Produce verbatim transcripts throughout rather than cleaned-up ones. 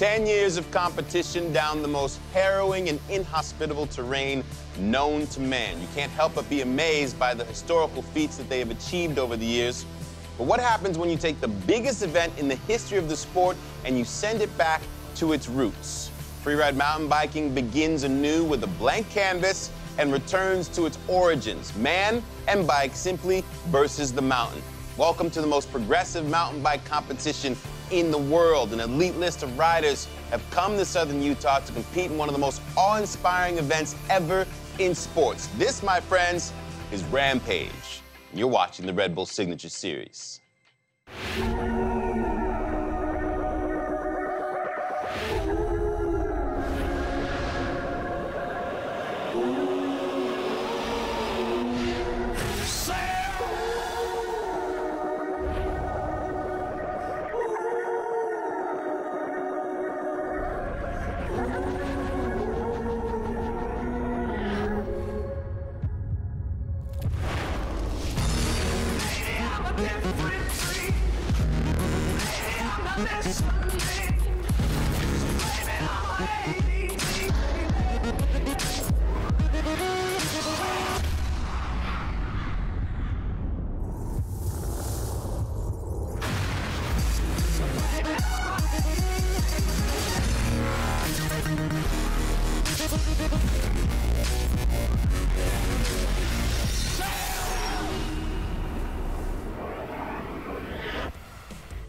Ten years of competition down the most harrowing and inhospitable terrain known to man. You can't help but be amazed by the historical feats that they have achieved over the years. But what happens when you take the biggest event in the history of the sport and you send it back to its roots? Freeride mountain biking begins anew with a blank canvas and returns to its origins. Man and bike simply versus the mountain. Welcome to the most progressive mountain bike competition in the world. An elite list of riders have come to Southern Utah to compete in one of the most awe-inspiring events ever in sports. This, my friends, is Rampage. You're watching the Red Bull Signature Series.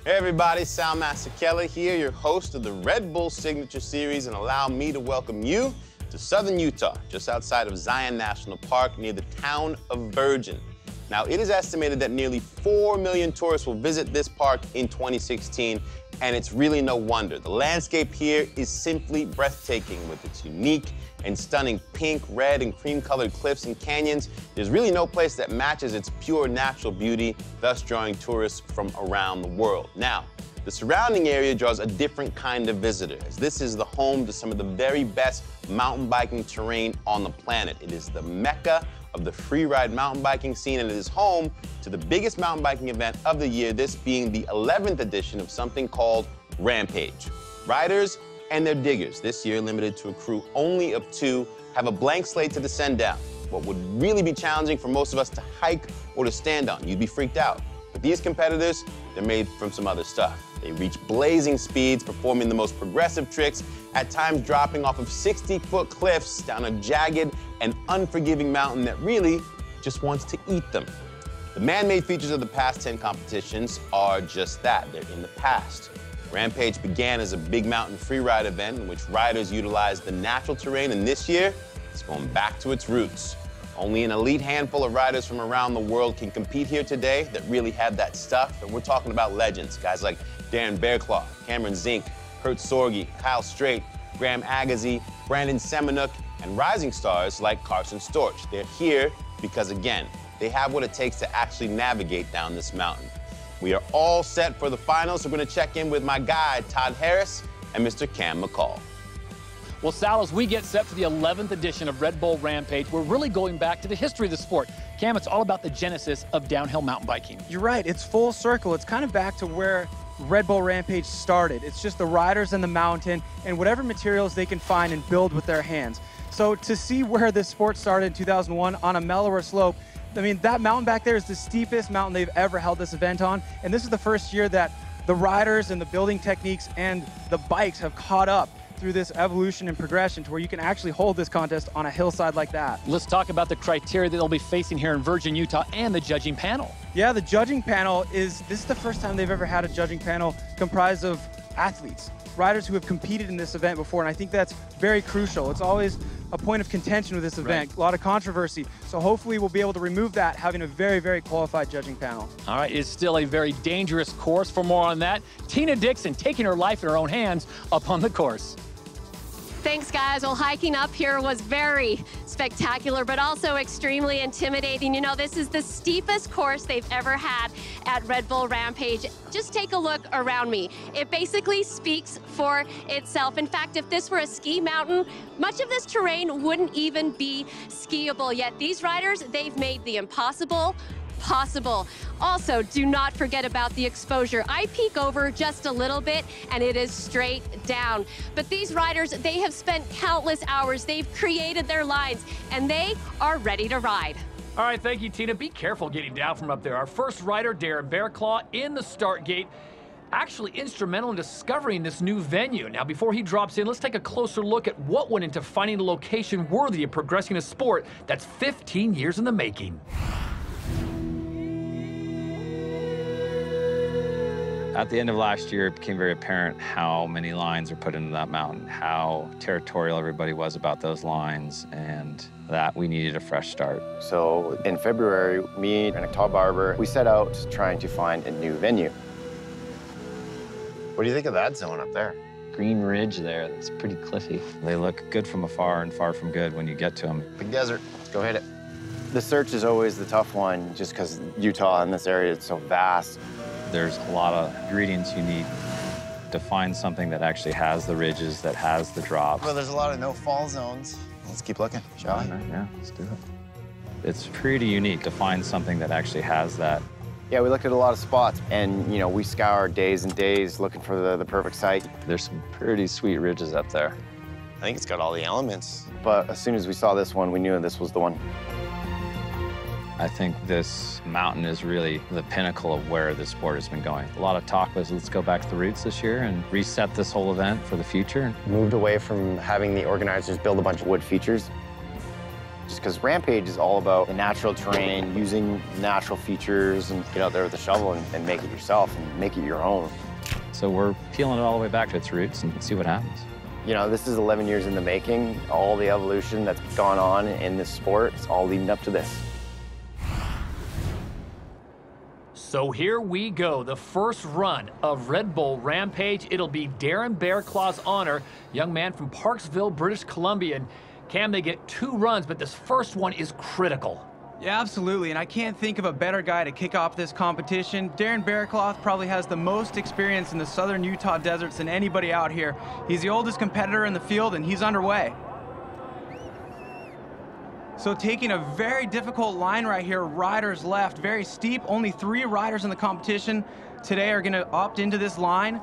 Hey everybody, Sal Masekela here, your host of the Red Bull Signature Series, and allow me to welcome you to Southern Utah, just outside of Zion National Park, near the town of Virgin. Now, it is estimated that nearly four million tourists will visit this park in twenty sixteen, and it's really no wonder. The landscape here is simply breathtaking with its unique and stunning pink, red, and cream-colored cliffs and canyons. There's really no place that matches its pure natural beauty, thus drawing tourists from around the world. Now, the surrounding area draws a different kind of visitor, as this is the home to some of the very best mountain biking terrain on the planet. It is the mecca of the freeride mountain biking scene, and it is home to the biggest mountain biking event of the year, this being the eleventh edition of something called Rampage. Riders and their diggers, this year limited to a crew only of two, have a blank slate to descend down. What would really be challenging for most of us to hike or to stand on, you'd be freaked out. But these competitors, they're made from some other stuff. They reach blazing speeds, performing the most progressive tricks, at times dropping off of sixty-foot cliffs down a jagged and unforgiving mountain that really just wants to eat them. The man-made features of the past ten competitions are just that, they're in the past. Rampage began as a big mountain freeride event in which riders utilized the natural terrain, and this year, it's going back to its roots. Only an elite handful of riders from around the world can compete here today that really have that stuff, and we're talking about legends, guys like Darren Berrecloth, Cameron Zink, Kurt Sorge, Kyle Strait, Graham Agassiz, Brandon Semenuk, and rising stars like Carson Storch. They're here because, again, they have what it takes to actually navigate down this mountain. We are all set for the finals. We're going to check in with my guide, Todd Harris, and Mister Cam McCaul. Well, Sal, as we get set for the eleventh edition of Red Bull Rampage, we're really going back to the history of the sport. Cam, it's all about the genesis of downhill mountain biking. You're right. It's full circle. It's kind of back to where Red Bull Rampage started. It's just the riders in the mountain and whatever materials they can find and build with their hands. So to see where this sport started in two thousand one on a mellower slope, I mean, that mountain back there is the steepest mountain they've ever held this event on. And this is the first year that the riders and the building techniques and the bikes have caught up through this evolution and progression to where you can actually hold this contest on a hillside like that. Let's talk about the criteria that they'll be facing here in Virgin, Utah, and the judging panel. Yeah, the judging panel is, this is the first time they've ever had a judging panel comprised of athletes, riders who have competed in this event before, and I think that's very crucial. It's always a point of contention with this event, right. A lot of controversy. So hopefully we'll be able to remove that, having a very, very qualified judging panel. All right, it's still a very dangerous course. For more on that, Tina Dixon taking her life in her own hands upon the course. Thanks, guys. Well, hiking up here was very spectacular, but also extremely intimidating. You know, this is the steepest course they've ever had at Red Bull Rampage. Just take a look around me. It basically speaks for itself. In fact, if this were a ski mountain, much of this terrain wouldn't even be skiable. Yet these riders, they've made the impossible possible. Also, do not forget about the exposure. I peek over just a little bit and it is straight down. But these riders, they have spent countless hours. They've created their lines and they are ready to ride. All right, thank you, Tina. Be careful getting down from up there. Our first rider, Darren Berrecloth, in the start gate, actually instrumental in discovering this new venue. Now, before he drops in, let's take a closer look at what went into finding a location worthy of progressing a sport that's fifteen years in the making. At the end of last year, it became very apparent how many lines were put into that mountain, how territorial everybody was about those lines, and that we needed a fresh start. So in February, me and Octav Barber, we set out trying to find a new venue. What do you think of that zone up there? Green ridge there, that's pretty cliffy. They look good from afar and far from good when you get to them. Big desert, let's go hit it. The search is always the tough one, just because Utah and this area is so vast. There's a lot of ingredients you need to find something that actually has the ridges, that has the drops. Well, there's a lot of no-fall zones. Let's keep looking, shall we? Right, yeah, let's do it. It's pretty unique to find something that actually has that. Yeah, we looked at a lot of spots, and you know, we scoured days and days looking for the, the perfect site. There's some pretty sweet ridges up there. I think it's got all the elements. But as soon as we saw this one, we knew this was the one. I think this mountain is really the pinnacle of where the sport has been going. A lot of talk was, let's go back to the roots this year and reset this whole event for the future. Moved away from having the organizers build a bunch of wood features, just because Rampage is all about the natural terrain, using natural features, and get out there with a shovel and, and make it yourself and make it your own. So we're peeling it all the way back to its roots and see what happens. You know, this is eleven years in the making. All the evolution that's gone on in this sport, it's all leading up to this. So here we go, the first run of Red Bull Rampage. It'll be Darren Berrecloth's honor, young man from Parksville, British Columbia. And Cam, they get two runs, but this first one is critical. Yeah, absolutely, and I can't think of a better guy to kick off this competition. Darren Berrecloth probably has the most experience in the southern Utah deserts than anybody out here. He's the oldest competitor in the field, and he's underway. So taking a very difficult line right here, riders left, very steep. Only three riders in the competition today are gonna opt into this line.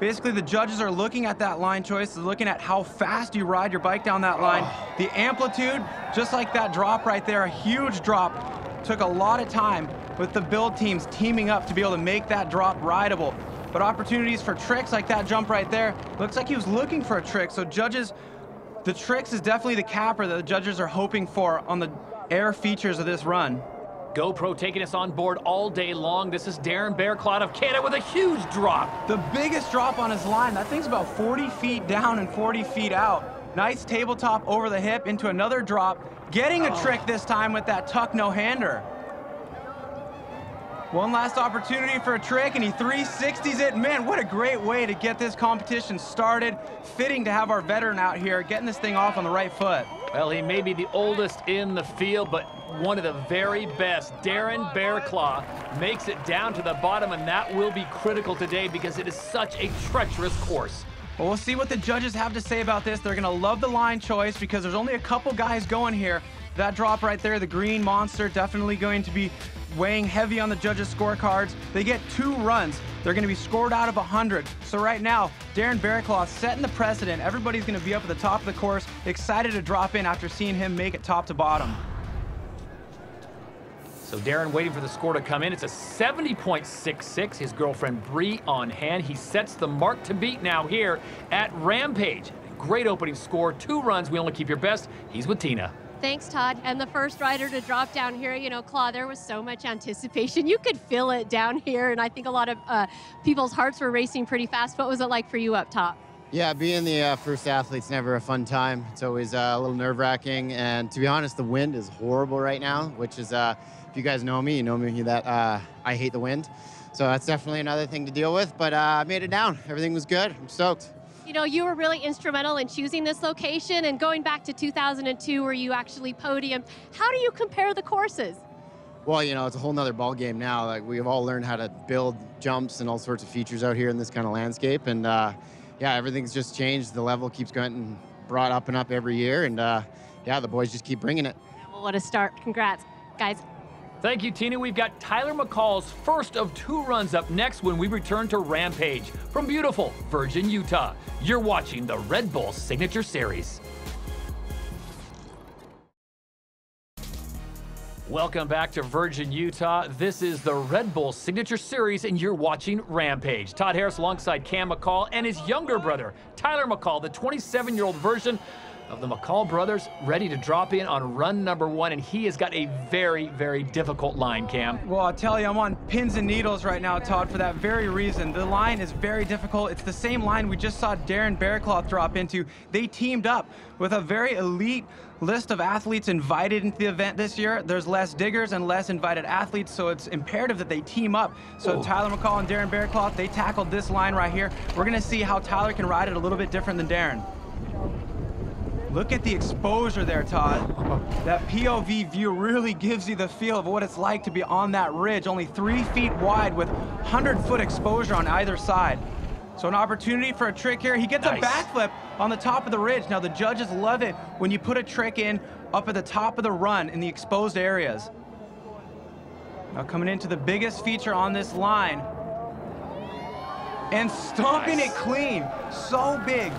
Basically, the judges are looking at that line choice, looking at how fast you ride your bike down that line. Oh. The amplitude, just like that drop right there, a huge drop. Took a lot of time with the build teams teaming up to be able to make that drop rideable. But opportunities for tricks like that jump right there, looks like he was looking for a trick, so judges, the tricks is definitely the capper that the judges are hoping for on the air features of this run. GoPro taking us on board all day long. This is Darren Berrecloth of Canada with a huge drop. The biggest drop on his line. That thing's about forty feet down and forty feet out. Nice tabletop over the hip into another drop. Getting a oh. trick this time with that tuck no-hander. One last opportunity for a trick, and he three sixties it. Man, what a great way to get this competition started. Fitting to have our veteran out here, getting this thing off on the right foot. Well, he may be the oldest in the field, but one of the very best. Darren Berrecloth makes it down to the bottom, and that will be critical today because it is such a treacherous course. Well, we'll see what the judges have to say about this. They're gonna love the line choice because there's only a couple guys going here. That drop right there, the green monster, definitely going to be weighing heavy on the judges' scorecards. They get two runs. They're gonna be scored out of one hundred. So right now, Darren Berrecloth setting the precedent. Everybody's gonna be up at the top of the course, excited to drop in after seeing him make it top to bottom. So Darren waiting for the score to come in. It's a seventy point six six. His girlfriend Bree on hand. He sets the mark to beat now here at Rampage. Great opening score, two runs. We only keep your best. He's with Tina. Thanks, Todd. And the first rider to drop down here, you know, Claw, there was so much anticipation. You could feel it down here, and I think a lot of uh, people's hearts were racing pretty fast. What was it like for you up top? Yeah, being the uh, first athlete's never a fun time. It's always uh, a little nerve-wracking, and to be honest, the wind is horrible right now, which is, uh, if you guys know me, you know me that uh, I hate the wind. So that's definitely another thing to deal with, but uh, I made it down. Everything was good. I'm stoked. You know, you were really instrumental in choosing this location and going back to two thousand two where you actually podiumed. How do you compare the courses? Well, you know, it's a whole nother ball game now. Like, we've all learned how to build jumps and all sorts of features out here in this kind of landscape. And uh, yeah, everything's just changed. The level keeps getting brought up and up every year. And uh, yeah, the boys just keep bringing it. Yeah, well, what a start. Congrats, guys. Thank you, Tina. We've got Tyler McCall's first of two runs up next when we return to Rampage from beautiful Virgin, Utah. You're watching the Red Bull Signature Series. Welcome back to Virgin, Utah. This is the Red Bull Signature Series, and you're watching Rampage. Todd Harris alongside Cam McCall and his younger brother, Tyler McCall, the twenty-seven-year-old version of the McCall brothers, ready to drop in on run number one, and he has got a very, very difficult line, Cam. Well, I'll tell you, I'm on pins and needles right now, Todd, for that very reason. The line is very difficult. It's the same line we just saw Darren Berrecloth drop into. They teamed up with a very elite list of athletes invited into the event this year. There's less diggers and less invited athletes, so it's imperative that they team up. So Ooh. Tyler McCall and Darren Berrecloth, they tackled this line right here. We're gonna see how Tyler can ride it a little bit different than Darren. Look at the exposure there, Todd. That P O V view really gives you the feel of what it's like to be on that ridge, only three feet wide with one hundred foot exposure on either side. So an opportunity for a trick here. He gets nice. a backflip on the top of the ridge. Now the judges love it when you put a trick in up at the top of the run in the exposed areas. Now coming into the biggest feature on this line. And stomping nice. it clean, so big.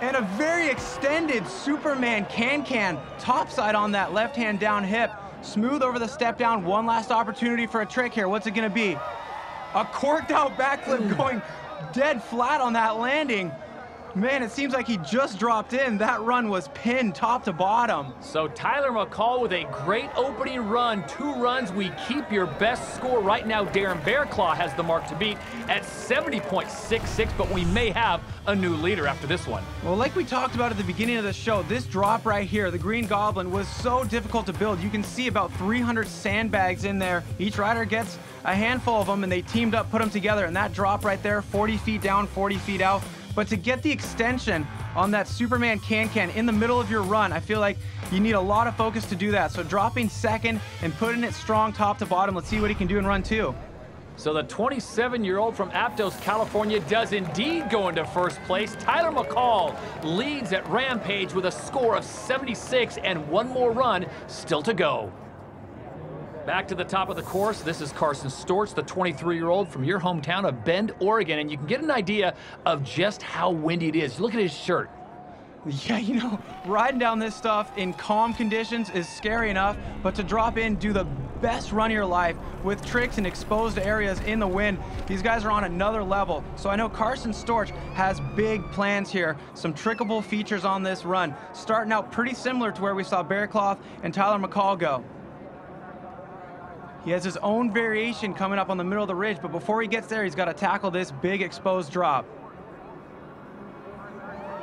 And a very extended Superman can-can topside on that left-hand down hip. Smooth over the step down, one last opportunity for a trick here. What's it gonna be? A corked out backflip going dead flat on that landing. Man, it seems like he just dropped in. That run was pinned top to bottom. So Tyler McCall with a great opening run. Two runs, we keep your best score. Right now, Darren Berrecloth has the mark to beat at seventy point six six, but we may have a new leader after this one. Well, like we talked about at the beginning of the show, this drop right here, the Green Goblin, was so difficult to build. You can see about three hundred sandbags in there. Each rider gets a handful of them, and they teamed up, put them together, and that drop right there, forty feet down, forty feet out. But to get the extension on that Superman can-can in the middle of your run, I feel like you need a lot of focus to do that. So dropping second and putting it strong top to bottom. Let's see what he can do in run two. So the twenty-seven-year-old from Aptos, California does indeed go into first place. Tyler McCall leads at Rampage with a score of seventy-six and one more run still to go. Back to the top of the course. This is Carson Storch, the twenty-three-year-old from your hometown of Bend, Oregon, and you can get an idea of just how windy it is. Look at his shirt. Yeah, you know, riding down this stuff in calm conditions is scary enough, but to drop in, do the best run of your life with tricks and exposed areas in the wind, these guys are on another level. So I know Carson Storch has big plans here, some trickable features on this run, starting out pretty similar to where we saw Berrecloth and Tyler McCall go. He has his own variation coming up on the middle of the ridge, but before he gets there, he's got to tackle this big exposed drop.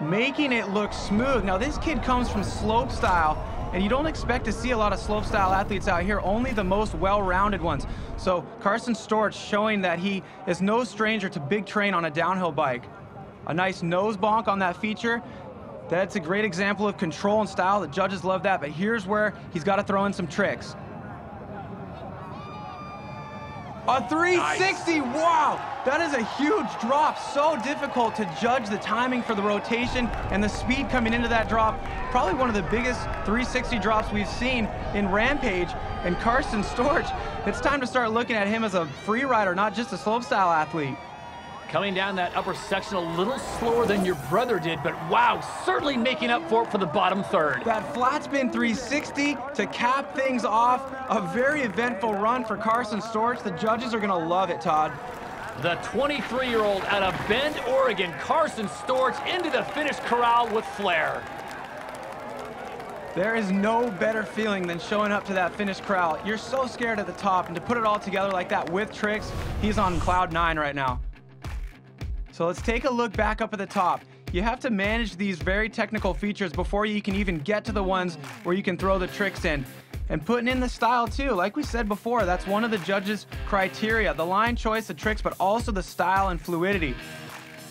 Making it look smooth. Now this kid comes from slope style, and you don't expect to see a lot of slope style athletes out here, only the most well-rounded ones. So Carson Storch showing that he is no stranger to big train on a downhill bike. A nice nose bonk on that feature. That's a great example of control and style. The judges love that, but here's where he's got to throw in some tricks. A three sixty, nice. Wow! That is a huge drop. So difficult to judge the timing for the rotation and the speed coming into that drop. Probably one of the biggest three sixty drops we've seen in Rampage. And Carson Storch, it's time to start looking at him as a free rider, not just a slopestyle athlete. Coming down that upper section a little slower than your brother did, but wow, certainly making up for it for the bottom third. That flat spin three sixty to cap things off. A very eventful run for Carson Storch. The judges are gonna love it, Todd. The twenty-three-year-old out of Bend, Oregon, Carson Storch into the finish corral with flair. There is no better feeling than showing up to that finish corral. You're so scared at the top, and to put it all together like that with tricks, he's on cloud nine right now. So let's take a look back up at the top. You have to manage these very technical features before you can even get to the ones where you can throw the tricks in. And putting in the style too, like we said before, that's one of the judges' criteria, the line choice, the tricks, but also the style and fluidity.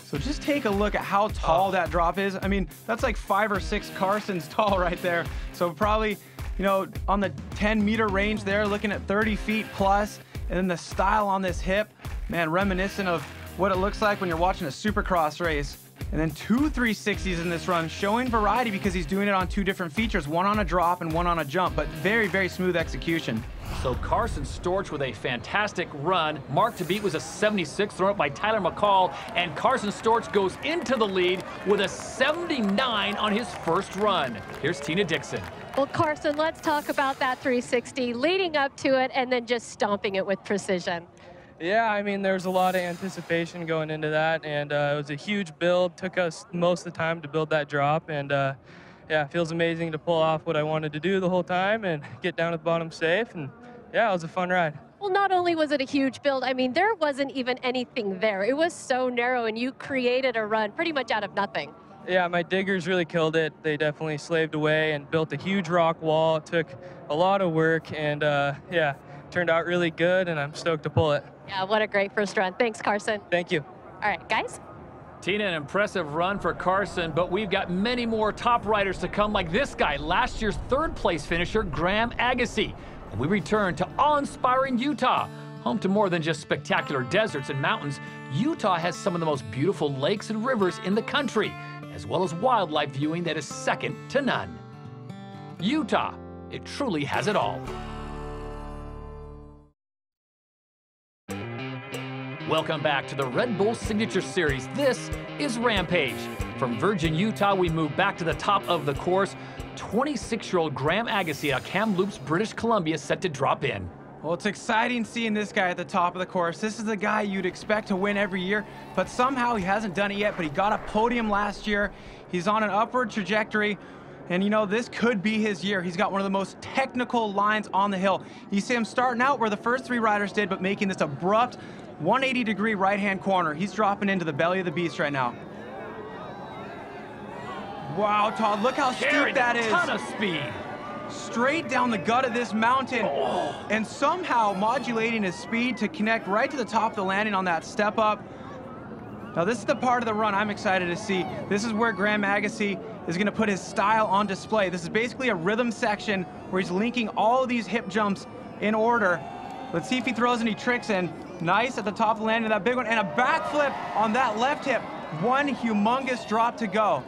So just take a look at how tall that drop is. I mean, that's like five or six Carsons tall right there. So probably, you know, on the ten meter range there, looking at thirty feet plus, and then the style on this hip, man, reminiscent of what it looks like when you're watching a Supercross race. And then two three sixties in this run, showing variety because he's doing it on two different features, one on a drop and one on a jump, but very, very smooth execution. So Carson Storch with a fantastic run. Mark to beat was a seventy-six thrown up by Tyler McCaul, and Carson Storch goes into the lead with a seventy-nine on his first run. Here's Tina Dixon. Well, Carson, let's talk about that three sixty leading up to it and then just stomping it with precision. Yeah, I mean, there was a lot of anticipation going into that, and uh, it was a huge build. Took us most of the time to build that drop, and uh, yeah, it feels amazing to pull off what I wanted to do the whole time and get down to the bottom safe, and yeah, it was a fun ride. Well, not only was it a huge build, I mean, there wasn't even anything there. It was so narrow, and you created a run pretty much out of nothing. Yeah, my diggers really killed it. They definitely slaved away and built a huge rock wall. It took a lot of work, and uh, yeah, turned out really good, and I'm stoked to pull it. Yeah, what a great first run. Thanks, Carson. Thank you. All right, guys. Tina, an impressive run for Carson, but we've got many more top riders to come, like this guy, last year's third-place finisher, Graham Agassiz. We return to awe-inspiring Utah. Home to more than just spectacular deserts and mountains, Utah has some of the most beautiful lakes and rivers in the country, as well as wildlife viewing that is second to none. Utah, it truly has it all. Welcome back to the Red Bull Signature Series. This is Rampage. From Virgin, Utah, we move back to the top of the course. twenty-six-year-old Graham Agassiz of Kamloops, British Columbia, set to drop in. Well, it's exciting seeing this guy at the top of the course. This is the guy you'd expect to win every year, but somehow he hasn't done it yet, but he got a podium last year. He's on an upward trajectory. And you know, this could be his year. He's got one of the most technical lines on the hill. You see him starting out where the first three riders did, but making this abrupt one eighty degree right-hand corner. He's dropping into the belly of the beast right now. Wow, Todd, look how steep that is. Ton of speed. Straight down the gut of this mountain. Oh. And somehow modulating his speed to connect right to the top of the landing on that step up. Now, this is the part of the run I'm excited to see. This is where Graham Agassiz is gonna put his style on display. This is basically a rhythm section where he's linking all these hip jumps in order. Let's see if he throws any tricks in. Nice at the top of the landing, that big one, and a backflip on that left hip. One humongous drop to go.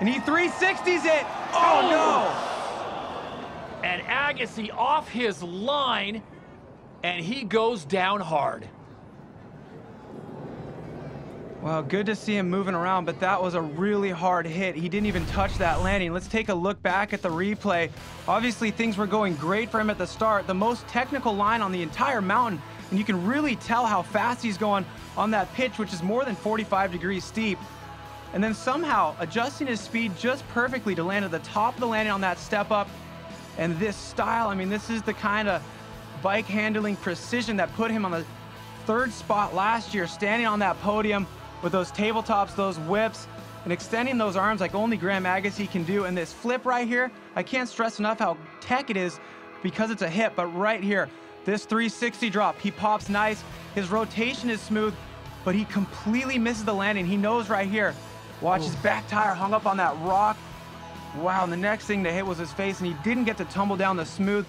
And he three sixties it. Oh, no. And Agassiz off his line, and he goes down hard. Well, good to see him moving around, but that was a really hard hit. He didn't even touch that landing. Let's take a look back at the replay. Obviously, things were going great for him at the start. The most technical line on the entire mountain, and you can really tell how fast he's going on that pitch, which is more than forty-five degrees steep. And then somehow adjusting his speed just perfectly to land at the top of the landing on that step up. And this style, I mean, this is the kind of bike handling precision that put him on the third spot last year, standing on that podium with those tabletops, those whips, and extending those arms like only Graham Agassiz can do. And this flip right here, I can't stress enough how tech it is because it's a hip, but right here, this three sixty drop, he pops nice. His rotation is smooth, but he completely misses the landing. He knows right here. Watch Ooh. His back tire hung up on that rock. Wow, and the next thing to hit was his face, and he didn't get to tumble down the smooth.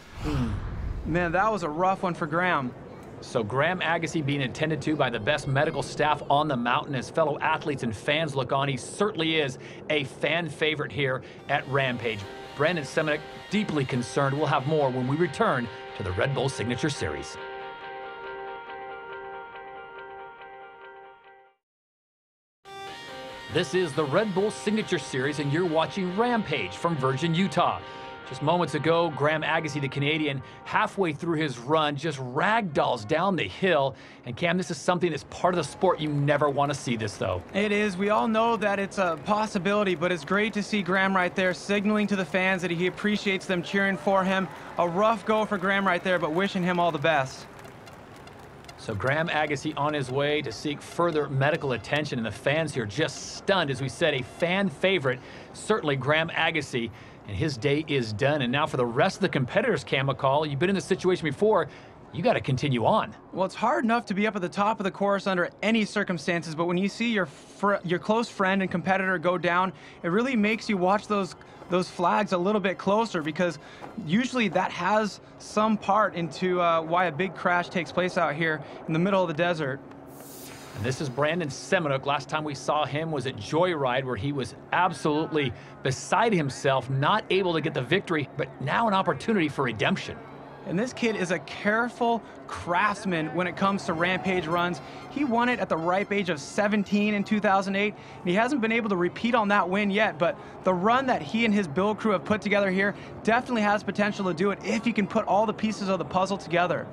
Man, that was a rough one for Graham. So Graham Agassiz being attended to by the best medical staff on the mountain as fellow athletes and fans look on, he certainly is a fan favorite here at Rampage. Brandon Semenuk deeply concerned. We'll have more when we return to the Red Bull Signature Series. This is the Red Bull Signature Series, and you're watching Rampage from Virgin, Utah. Just moments ago, Graham Agassiz, the Canadian, halfway through his run, just ragdolls down the hill. And Cam, this is something that's part of the sport. You never want to see this, though. It is. We all know that it's a possibility, but it's great to see Graham right there signaling to the fans that he appreciates them cheering for him. A rough go for Graham right there, but wishing him all the best. So Graham Agassiz on his way to seek further medical attention, and the fans here just stunned. As we said, a fan favorite, certainly Graham Agassiz, and his day is done. And now for the rest of the competitors, Cam McCaul, you've been in this situation before, you got to continue on. Well, it's hard enough to be up at the top of the course under any circumstances, but when you see your fr your close friend and competitor go down, it really makes you watch those those flags a little bit closer, because usually that has some part into uh, why a big crash takes place out here in the middle of the desert. And this is Brandon Semenuk. Last time we saw him was at Joyride, where he was absolutely beside himself, not able to get the victory, but now an opportunity for redemption. And this kid is a careful craftsman when it comes to Rampage runs. He won it at the ripe age of seventeen in two thousand eight, and he hasn't been able to repeat on that win yet, but the run that he and his build crew have put together here definitely has potential to do it if he can put all the pieces of the puzzle together.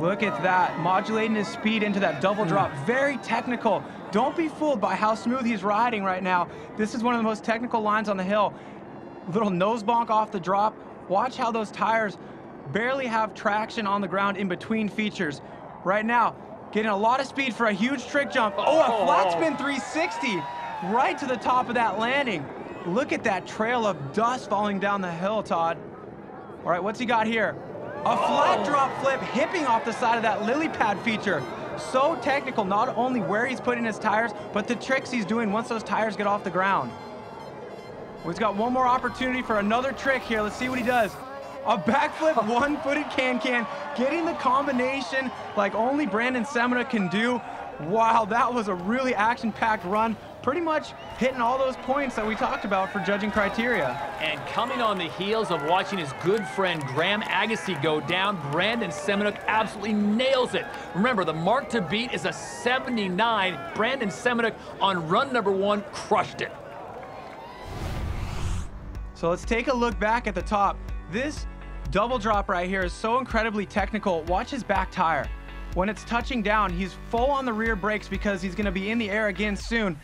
Look at that, modulating his speed into that double drop. Very technical. Don't be fooled by how smooth he's riding right now. This is one of the most technical lines on the hill. Little nose bonk off the drop. Watch how those tires barely have traction on the ground in between features. Right now, getting a lot of speed for a huge trick jump. Oh, a flat spin three sixty right to the top of that landing. Look at that trail of dust falling down the hill, Todd. All right, what's he got here? A flat drop flip, hipping off the side of that lily pad feature. So technical, not only where he's putting his tires, but the tricks he's doing once those tires get off the ground. Well, he's got one more opportunity for another trick here. Let's see what he does. A backflip, one-footed can-can, getting the combination like only Brandon Semenuk can do. Wow, that was a really action-packed run. Pretty much hitting all those points that we talked about for judging criteria. And coming on the heels of watching his good friend Graham Agassiz go down, Brandon Semenuk absolutely nails it. Remember, the mark to beat is a seventy-nine. Brandon Semenuk on run number one crushed it. So let's take a look back at the top. This double drop right here is so incredibly technical. Watch his back tire. When it's touching down, he's full on the rear brakes because he's gonna be in the air again soon.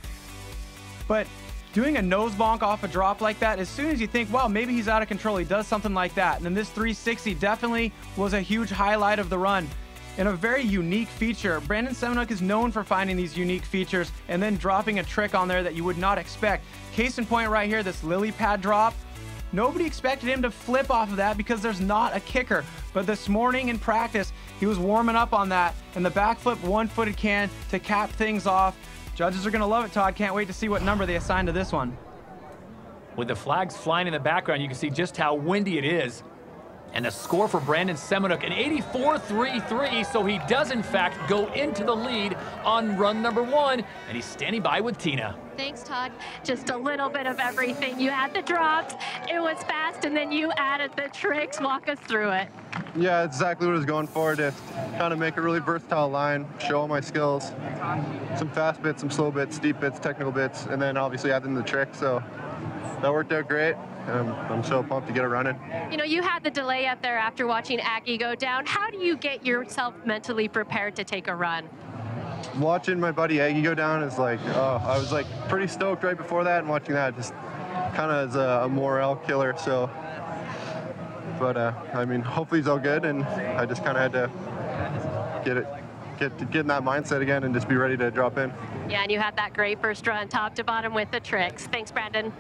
But doing a nose bonk off a drop like that, as soon as you think, wow, maybe he's out of control, he does something like that. And then this three sixty definitely was a huge highlight of the run and a very unique feature. Brandon Semenuk is known for finding these unique features and then dropping a trick on there that you would not expect. Case in point right here, this lily pad drop. Nobody expected him to flip off of that because there's not a kicker. But this morning in practice, he was warming up on that, and the backflip one-footed can to cap things off. Judges are gonna love it, Todd. Can't wait to see what number they assign to this one. With the flags flying in the background, you can see just how windy it is. And the score for Brandon Semenuk, an eighty-four three three, so he does, in fact, go into the lead on run number one, and he's standing by with Tina. Thanks, Todd. Just a little bit of everything. You had the drops, it was fast, and then you added the tricks. Walk us through it. Yeah, exactly what I was going for, to kind of make a really versatile line, show all my skills, some fast bits, some slow bits, steep bits, technical bits, and then obviously add in the tricks, so that worked out great. I'm, I'm so pumped to get it running. You know, you had the delay up there after watching Aggie go down. How do you get yourself mentally prepared to take a run? Watching my buddy Aggie go down is like, oh, I was like pretty stoked right before that, and watching that just kind of is a, a morale killer. So, but uh, I mean, hopefully it's all good, and I just kind of had to get it, get to get in that mindset again, and just be ready to drop in. Yeah, and you had that great first run, top to bottom with the tricks. Thanks, Brandon.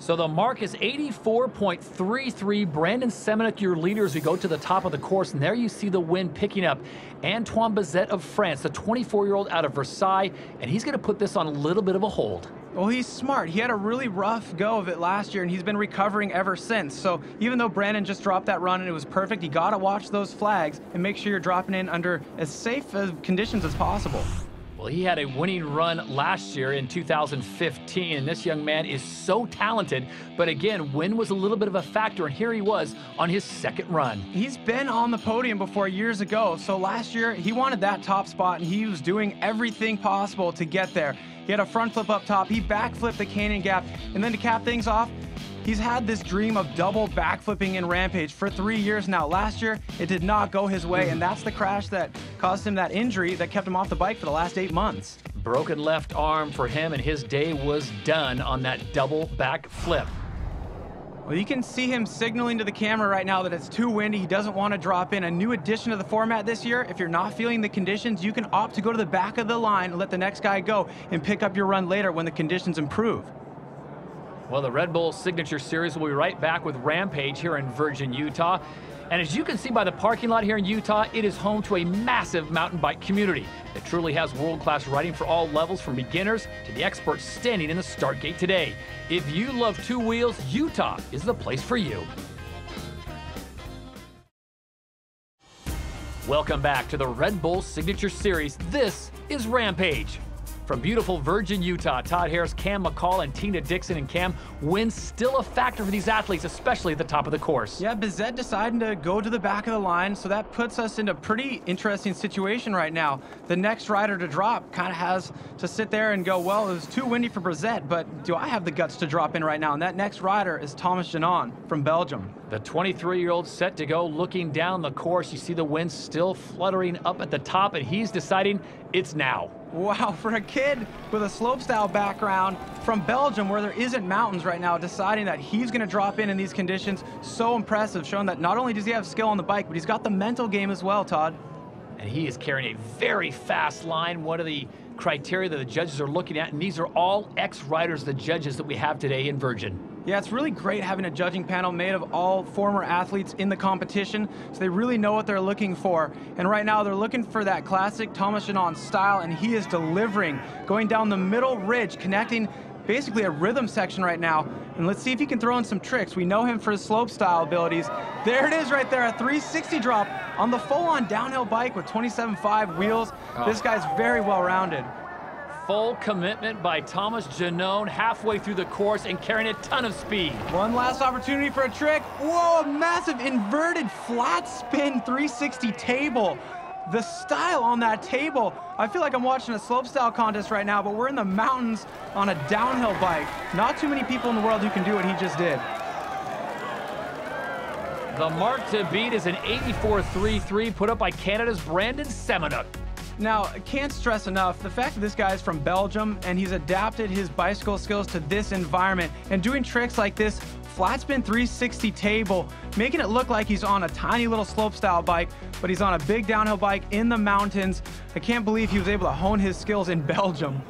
So the mark is eighty-four point three three. Brandon Semenuk, your leader, as we go to the top of the course. And there you see the win picking up Antoine Bizet of France, the twenty-four-year-old out of Versailles. And he's going to put this on a little bit of a hold. Well, he's smart. He had a really rough go of it last year, and he's been recovering ever since. So even though Brandon just dropped that run and it was perfect, you got to watch those flags and make sure you're dropping in under as safe conditions as possible. Well, he had a winning run last year in two thousand fifteen, and this young man is so talented. But again, wind was a little bit of a factor, and here he was on his second run. He's been on the podium before years ago, so last year he wanted that top spot, and he was doing everything possible to get there. He had a front flip up top, he backflipped the canyon gap, and then to cap things off, he's had this dream of double backflipping in Rampage for three years now. Last year, it did not go his way, and that's the crash that caused him that injury that kept him off the bike for the last eight months. Broken left arm for him, and his day was done on that double backflip. Well, you can see him signaling to the camera right now that it's too windy. He doesn't want to drop in. A new addition to the format this year, if you're not feeling the conditions, you can opt to go to the back of the line and let the next guy go and pick up your run later when the conditions improve. Well, the Red Bull Signature Series will be right back with Rampage here in Virgin, Utah. And as you can see by the parking lot here in Utah, it is home to a massive mountain bike community that truly has world-class riding for all levels, from beginners to the experts standing in the start gate today. If you love two wheels, Utah is the place for you. Welcome back to the Red Bull Signature Series. This is Rampage. From beautiful Virgin, Utah, Todd Harris, Cam McCaul, and Tina Dixon. And Cam, wind's still a factor for these athletes, especially at the top of the course. Yeah, Bizet deciding to go to the back of the line, so that puts us in a pretty interesting situation right now. The next rider to drop kind of has to sit there and go, well, it was too windy for Bizet, but do I have the guts to drop in right now? And that next rider is Thomas Genon from Belgium. The twenty-three-year-old set to go, looking down the course. You see the wind still fluttering up at the top, and he's deciding it's now. Wow, for a kid with a slopestyle background from Belgium, where there isn't mountains right now, deciding that he's going to drop in in these conditions, so impressive, showing that not only does he have skill on the bike, but he's got the mental game as well, Todd. And he is carrying a very fast line, one of the criteria that the judges are looking at, and these are all ex-riders, the judges that we have today in Virgin. Yeah, it's really great having a judging panel made of all former athletes in the competition, so they really know what they're looking for. And right now, they're looking for that classic Thomas Genon style, and he is delivering, going down the middle ridge, connecting basically a rhythm section right now. And let's see if he can throw in some tricks. We know him for his slope style abilities. There it is right there, a three sixty drop on the full-on downhill bike with twenty-seven point five wheels. Oh. This guy's very well-rounded. Full commitment by Thomas Genon halfway through the course and carrying a ton of speed. One last opportunity for a trick. Whoa, a massive inverted flat spin three sixty table. The style on that table. I feel like I'm watching a slopestyle contest right now, but we're in the mountains on a downhill bike. Not too many people in the world who can do what he just did. The mark to beat is an eighty-four point three three put up by Canada's Brandon Semenuk. Now, can't stress enough, the fact that this guy is from Belgium and he's adapted his bicycle skills to this environment and doing tricks like this flat spin three sixty table, making it look like he's on a tiny little slopestyle bike, but he's on a big downhill bike in the mountains. I can't believe he was able to hone his skills in Belgium.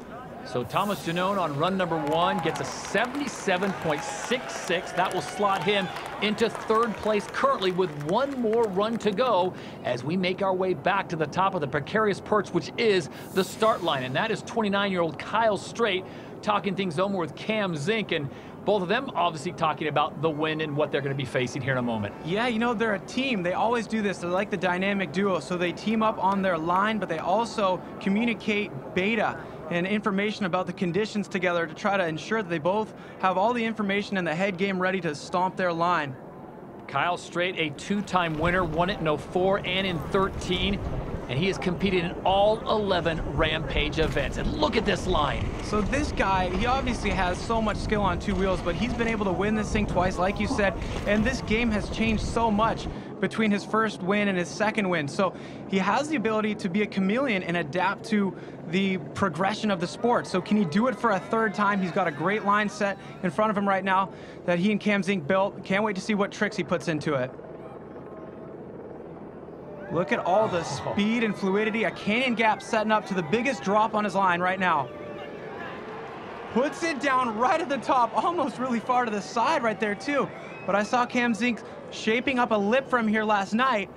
So Thomas Genon on run number one gets a seventy-seven point six six. That will slot him into third place currently with one more run to go as we make our way back to the top of the precarious perch, which is the start line. And that is twenty-nine-year-old Kyle Strait talking things over with Cam Zink. And both of them obviously talking about the win and what they're going to be facing here in a moment. Yeah, you know, they're a team. They always do this. They're like the dynamic duo. So they team up on their line, but they also communicate beta and information about the conditions together to try to ensure that they both have all the information in the head game ready to stomp their line. Kyle Strait, a two-time winner, won it in oh four and in thirteen. And he has competed in all eleven Rampage events. And look at this line. So this guy, he obviously has so much skill on two wheels, but he's been able to win this thing twice, like you said. And this game has changed so much between his first win and his second win. So he has the ability to be a chameleon and adapt to the progression of the sport. So can he do it for a third time? He's got a great line set in front of him right now that he and Cam Zink built. Can't wait to see what tricks he puts into it. Look at all the speed and fluidity. A canyon gap setting up to the biggest drop on his line right now. Puts it down right at the top, almost really far to the side right there too. But I saw Cam Zink shaping up a lip from here last night.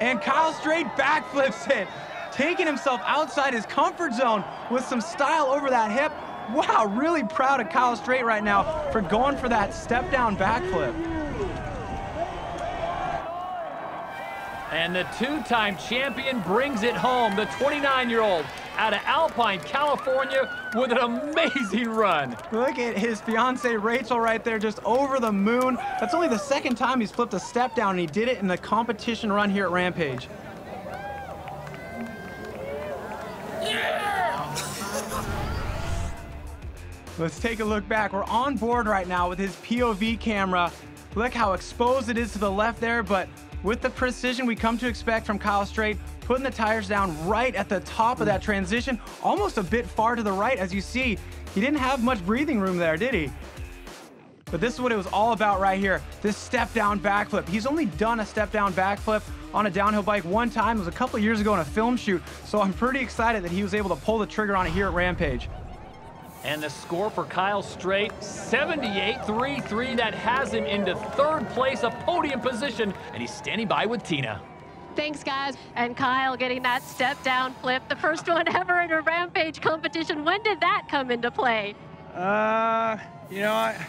And Kyle Strait backflips it, taking himself outside his comfort zone with some style over that hip. Wow, really proud of Kyle Strait right now for going for that step down backflip. And the two-time champion brings it home, the twenty-nine-year-old out of Alpine, California, with an amazing run. Look at his fiance, Rachel, right there, just over the moon. That's only the second time he's flipped a step down, and he did it in the competition run here at Rampage. Yeah! Let's take a look back. We're on board right now with his P O V camera. Look how exposed it is to the left there, but with the precision we come to expect from Kyle Strait, putting the tires down right at the top of that transition, almost a bit far to the right. As you see, he didn't have much breathing room there, did he? But this is what it was all about right here, this step down backflip. He's only done a step down backflip on a downhill bike one time. It was a couple of years ago in a film shoot, so I'm pretty excited that he was able to pull the trigger on it here at Rampage. And the score for Kyle Strait, seventy-eight point three three. That has him into third place, a podium position, and he's standing by with Tina. Thanks, guys. And Kyle getting that step-down flip, the first one ever in a Rampage competition. When did that come into play? Uh, you know, I,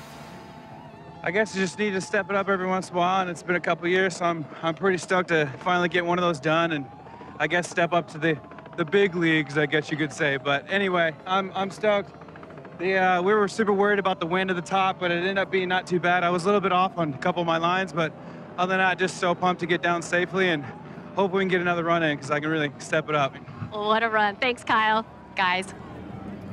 I guess you just need to step it up every once in a while, and it's been a couple years, so I'm I'm pretty stoked to finally get one of those done, and I guess step up to the the big leagues, I guess you could say. But anyway, I'm I'm stoked. The uh, we were super worried about the wind at the top, but it ended up being not too bad. I was a little bit off on a couple of my lines, but other than that, just so pumped to get down safely, and hope we can get another run in because I can really step it up. What a run! Thanks, Kyle. Guys.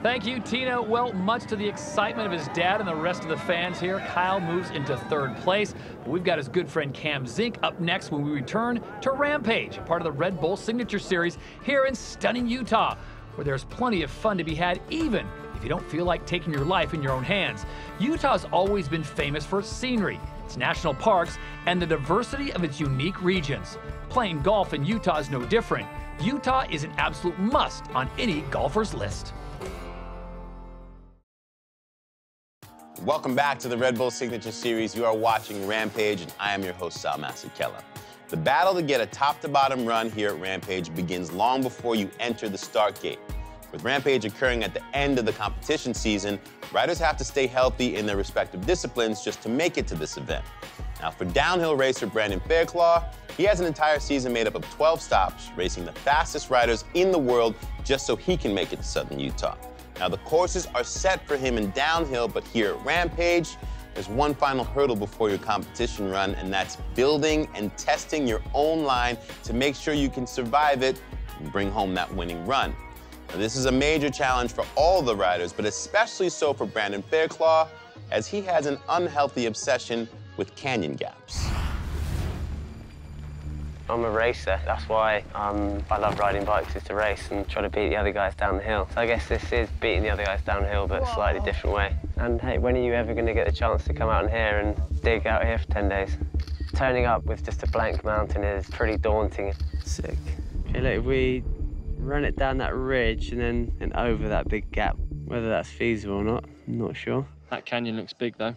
Thank you, Tina. Well, much to the excitement of his dad and the rest of the fans here, Kyle moves into third place. But we've got his good friend Cam Zink up next when we return to Rampage, part of the Red Bull Signature Series here in stunning Utah, where there's plenty of fun to be had, even if you don't feel like taking your life in your own hands. Utah's always been famous for its scenery, its national parks, and the diversity of its unique regions. Playing golf in Utah is no different. Utah is an absolute must on any golfer's list. Welcome back to the Red Bull Signature Series. You are watching Rampage, and I am your host, Sal Masekela. The battle to get a top-to-bottom run here at Rampage begins long before you enter the start gate. With Rampage occurring at the end of the competition season, riders have to stay healthy in their respective disciplines just to make it to this event. Now, for downhill racer Brandon Fairclough, he has an entire season made up of twelve stops, racing the fastest riders in the world just so he can make it to Southern Utah. Now, the courses are set for him in downhill, but here at Rampage, there's one final hurdle before your competition run, and that's building and testing your own line to make sure you can survive it and bring home that winning run. Now, this is a major challenge for all the riders, but especially so for Brandon Fairclough, as he has an unhealthy obsession with canyon gaps. I'm a racer, that's why um, I love riding bikes, is to race and try to beat the other guys down the hill. So I guess this is beating the other guys downhill, but Whoa. a slightly different way. And hey, when are you ever going to get the chance to come out in here and dig out here for ten days? Turning up with just a blank mountain is pretty daunting. Sick. Okay, look, if we run it down that ridge and then and over that big gap, whether that's feasible or not, I'm not sure. That canyon looks big, though.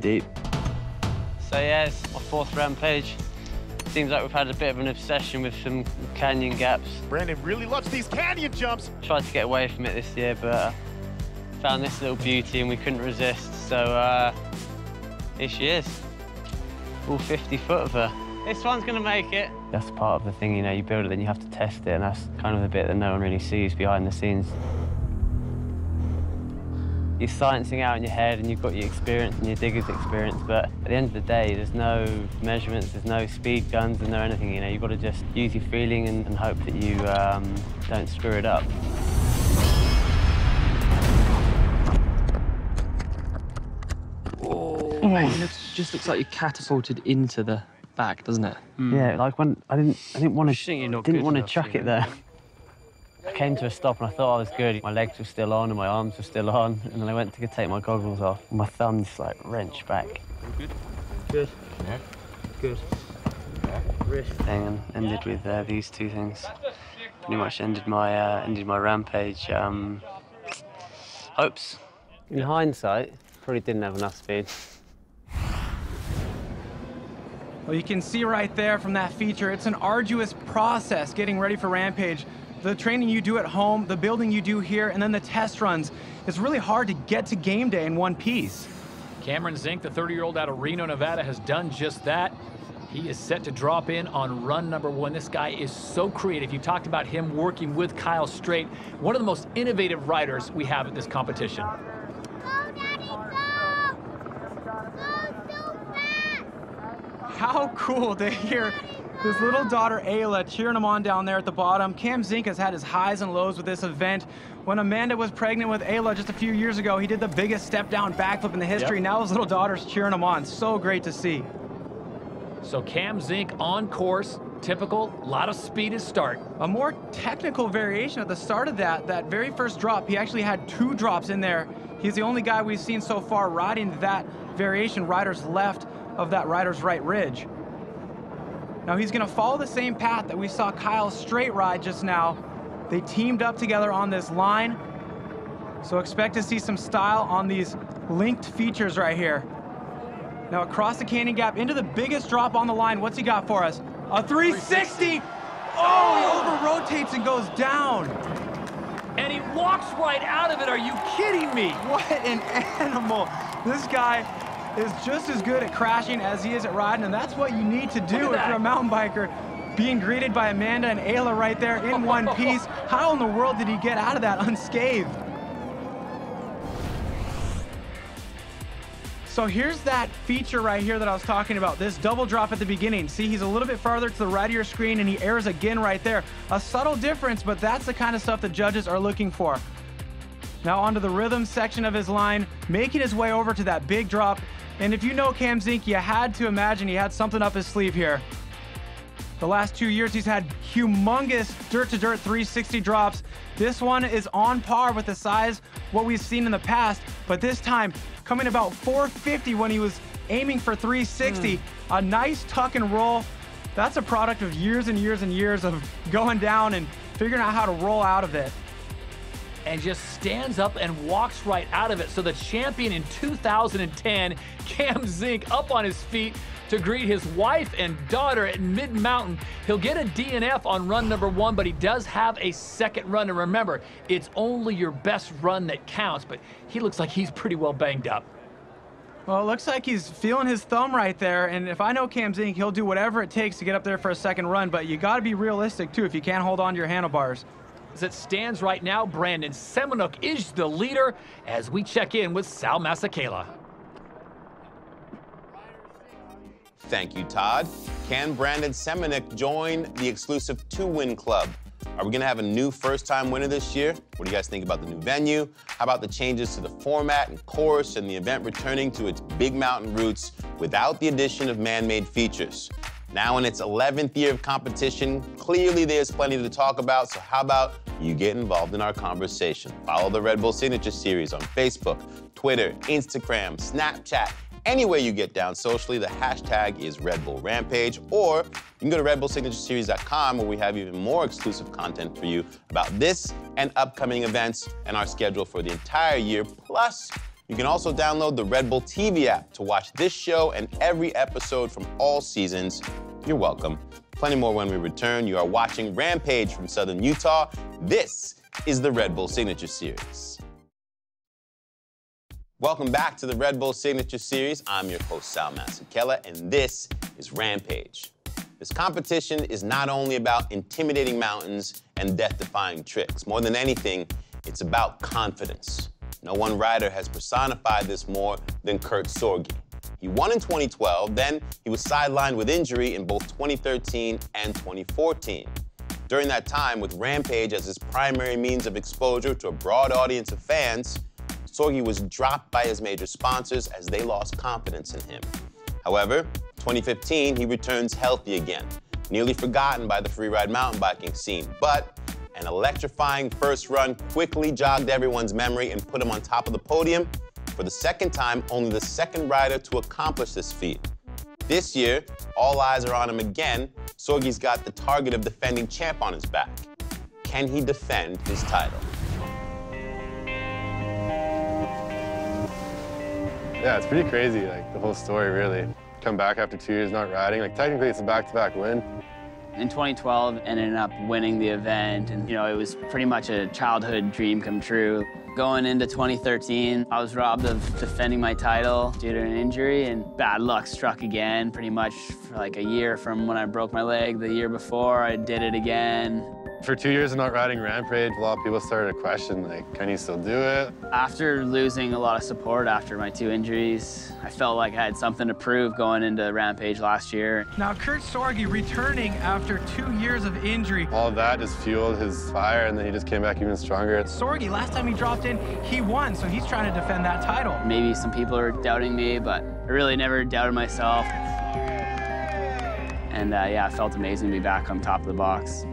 Deep. So yeah, it's my fourth Rampage. Seems like we've had a bit of an obsession with some canyon gaps. Brandon really loves these canyon jumps. Tried to get away from it this year, but uh, found this little beauty and we couldn't resist. So uh, here she is, all fifty foot of her. This one's gonna make it. That's part of the thing, you know, you build it, then you have to test it, and that's kind of the bit that no one really sees behind the scenes. You're sciencing out in your head, and you've got your experience and your digger's experience, but at the end of the day, there's no measurements, there's no speed guns, there's no anything, you know. You've got to just use your feeling and, and hope that you um, don't screw it up. Oh, it looks, just looks like you're catapulted into the back, doesn't it? Mm. Yeah, like when I didn't, I didn't want to, didn't want to chuck it there. I came to a stop and I thought I was good. My legs were still on and my arms were still on, and then I went to take my goggles off. And my thumbs like wrenched back. Good. Good. Yeah. Good. Yeah. Wrist thing, and ended with uh, these two things. Pretty much ended my uh, ended my Rampage um, hopes. In hindsight, probably didn't have enough speed. Well, you can see right there from that feature, it's an arduous process getting ready for Rampage. The training you do at home, the building you do here, and then the test runs. It's really hard to get to game day in one piece. Cameron Zink, the thirty-year-old out of Reno, Nevada, has done just that. He is set to drop in on run number one. This guy is so creative. You talked about him working with Kyle Strait, one of the most innovative riders we have at this competition. Go, Daddy, go! Go so fast! How cool to hear his little daughter, Ayla, cheering him on down there at the bottom. Cam Zink has had his highs and lows with this event. When Amanda was pregnant with Ayla just a few years ago, he did the biggest step-down backflip in the history. Yep. Now his little daughter's cheering him on. So great to see. So Cam Zink on course, typical, a lot of speed at start. A more technical variation at the start of that, that very first drop, he actually had two drops in there. He's the only guy we've seen so far riding that variation, rider's left of that rider's right ridge. Now he's gonna follow the same path that we saw Kyle Strait ride just now. They teamed up together on this line. So expect to see some style on these linked features right here. Now across the canyon gap into the biggest drop on the line. What's he got for us? A three sixty! Oh, he over-rotates and goes down. And he walks right out of it. Are you kidding me? What an animal. This guy is just as good at crashing as he is at riding, and that's what you need to do if you're a mountain biker. Being greeted by Amanda and Ayla right there in one piece. How in the world did he get out of that unscathed? So here's that feature right here that I was talking about, this double drop at the beginning. See, he's a little bit farther to the right of your screen and he airs again right there. A subtle difference, but that's the kind of stuff the judges are looking for. Now onto the rhythm section of his line, making his way over to that big drop. And if you know Cam Zink, you had to imagine he had something up his sleeve here. The last two years, he's had humongous dirt-to-dirt three sixty drops. This one is on par with the size what we've seen in the past, but this time coming about four fifty when he was aiming for three sixty. Mm. A nice tuck and roll. That's a product of years and years and years of going down and figuring out how to roll out of it. And just stands up and walks right out of it. So the champion in two thousand ten, Cam Zink, up on his feet to greet his wife and daughter at Mid-Mountain. He'll get a D N F on run number one, but he does have a second run. And remember, it's only your best run that counts, but he looks like he's pretty well banged up. Well, it looks like he's feeling his thumb right there, and if I know Cam Zink, he'll do whatever it takes to get up there for a second run, but you gotta be realistic too if you can't hold on to your handlebars. As it stands right now, Brandon Semenuk is the leader as we check in with Sal Masekela. Thank you, Todd. Can Brandon Semenuk join the exclusive two-win club? Are we going to have a new first-time winner this year? What do you guys think about the new venue? How about the changes to the format and course and the event returning to its big mountain roots without the addition of man-made features? Now in its eleventh year of competition, clearly there's plenty to talk about, so how about you get involved in our conversation? Follow the Red Bull Signature Series on Facebook, Twitter, Instagram, Snapchat. Anywhere you get down socially, the hashtag is Red Bull Rampage, or you can go to Red Bull Signature Series dot com where we have even more exclusive content for you about this and upcoming events and our schedule for the entire year. Plus, you can also download the Red Bull T V app to watch this show and every episode from all seasons. You're welcome. Plenty more when we return. You are watching Rampage from Southern Utah. This is the Red Bull Signature Series. Welcome back to the Red Bull Signature Series. I'm your host, Sal Masekela, and this is Rampage. This competition is not only about intimidating mountains and death-defying tricks. More than anything, it's about confidence. No one rider has personified this more than Kurt Sorge. He won in twenty twelve, then he was sidelined with injury in both twenty thirteen and twenty fourteen. During that time, with Rampage as his primary means of exposure to a broad audience of fans, Sorge was dropped by his major sponsors as they lost confidence in him. However, twenty fifteen, he returns healthy again, nearly forgotten by the freeride mountain biking scene. But an electrifying first run quickly jogged everyone's memory and put him on top of the podium for the second time, only the second rider to accomplish this feat. This year, all eyes are on him again. Sorge's got the target of defending champ on his back. Can he defend his title? Yeah, it's pretty crazy, like, the whole story, really. Come back after two years not riding. Like, technically, it's a back-to-back win. In twenty twelve, ended up winning the event, and, you know, it was pretty much a childhood dream come true. Going into twenty thirteen, I was robbed of defending my title due to an injury, and bad luck struck again, pretty much for, like, a year from when I broke my leg the year before. I did it again. For two years of not riding Rampage, a lot of people started to question, like, can you still do it? After losing a lot of support after my two injuries, I felt like I had something to prove going into Rampage last year. Now, Kurt Sorge returning after two years of injury. All of that just fueled his fire, and then he just came back even stronger. Sorge, last time he dropped in, he won, so he's trying to defend that title. Maybe some people are doubting me, but I really never doubted myself. And, uh, yeah, it felt amazing to be back on top of the box.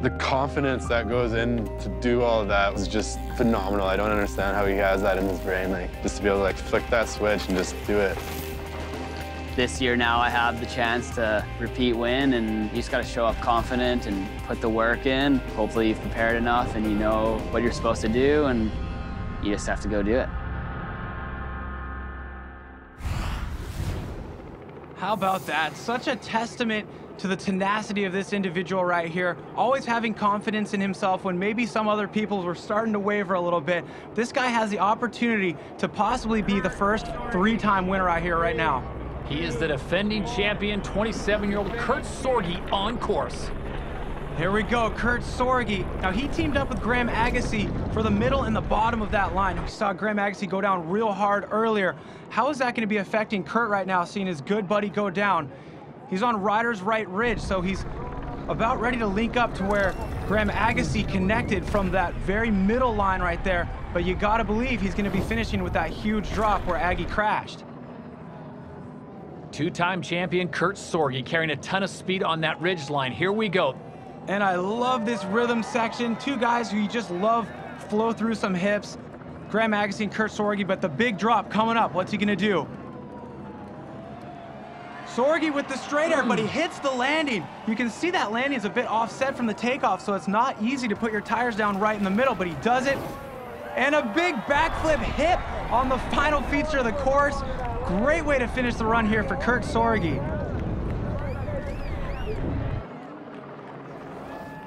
The confidence that goes in to do all of that was just phenomenal. I don't understand how he has that in his brain, like, just to be able to, like, flick that switch and just do it. This year now I have the chance to repeat win, and you just got to show up confident and put the work in. Hopefully you've prepared enough and you know what you're supposed to do, and you just have to go do it. How about that? Such a testament to the tenacity of this individual right here, always having confidence in himself when maybe some other people were starting to waver a little bit. This guy has the opportunity to possibly be the first three-time winner right here right now. He is the defending champion, twenty-seven-year-old Kurt Sorge on course. Here we go, Kurt Sorge. Now, he teamed up with Graham Agassiz for the middle and the bottom of that line. We saw Graham Agassiz go down real hard earlier. How is that going to be affecting Kurt right now, seeing his good buddy go down? He's on Rider's Right Ridge, so he's about ready to link up to where Graham Agassiz connected from that very middle line right there. But you got to believe he's going to be finishing with that huge drop where Aggie crashed. Two-time champion Kurt Sorge carrying a ton of speed on that ridge line. Here we go. And I love this rhythm section. Two guys who you just love flow through some hips. Graham Agassiz and Kurt Sorge, but the big drop coming up. What's he going to do? Sorge with the straight air, but he hits the landing. You can see that landing is a bit offset from the takeoff, so it's not easy to put your tires down right in the middle, but he does it. And a big backflip hip on the final feature of the course. Great way to finish the run here for Kurt Sorge.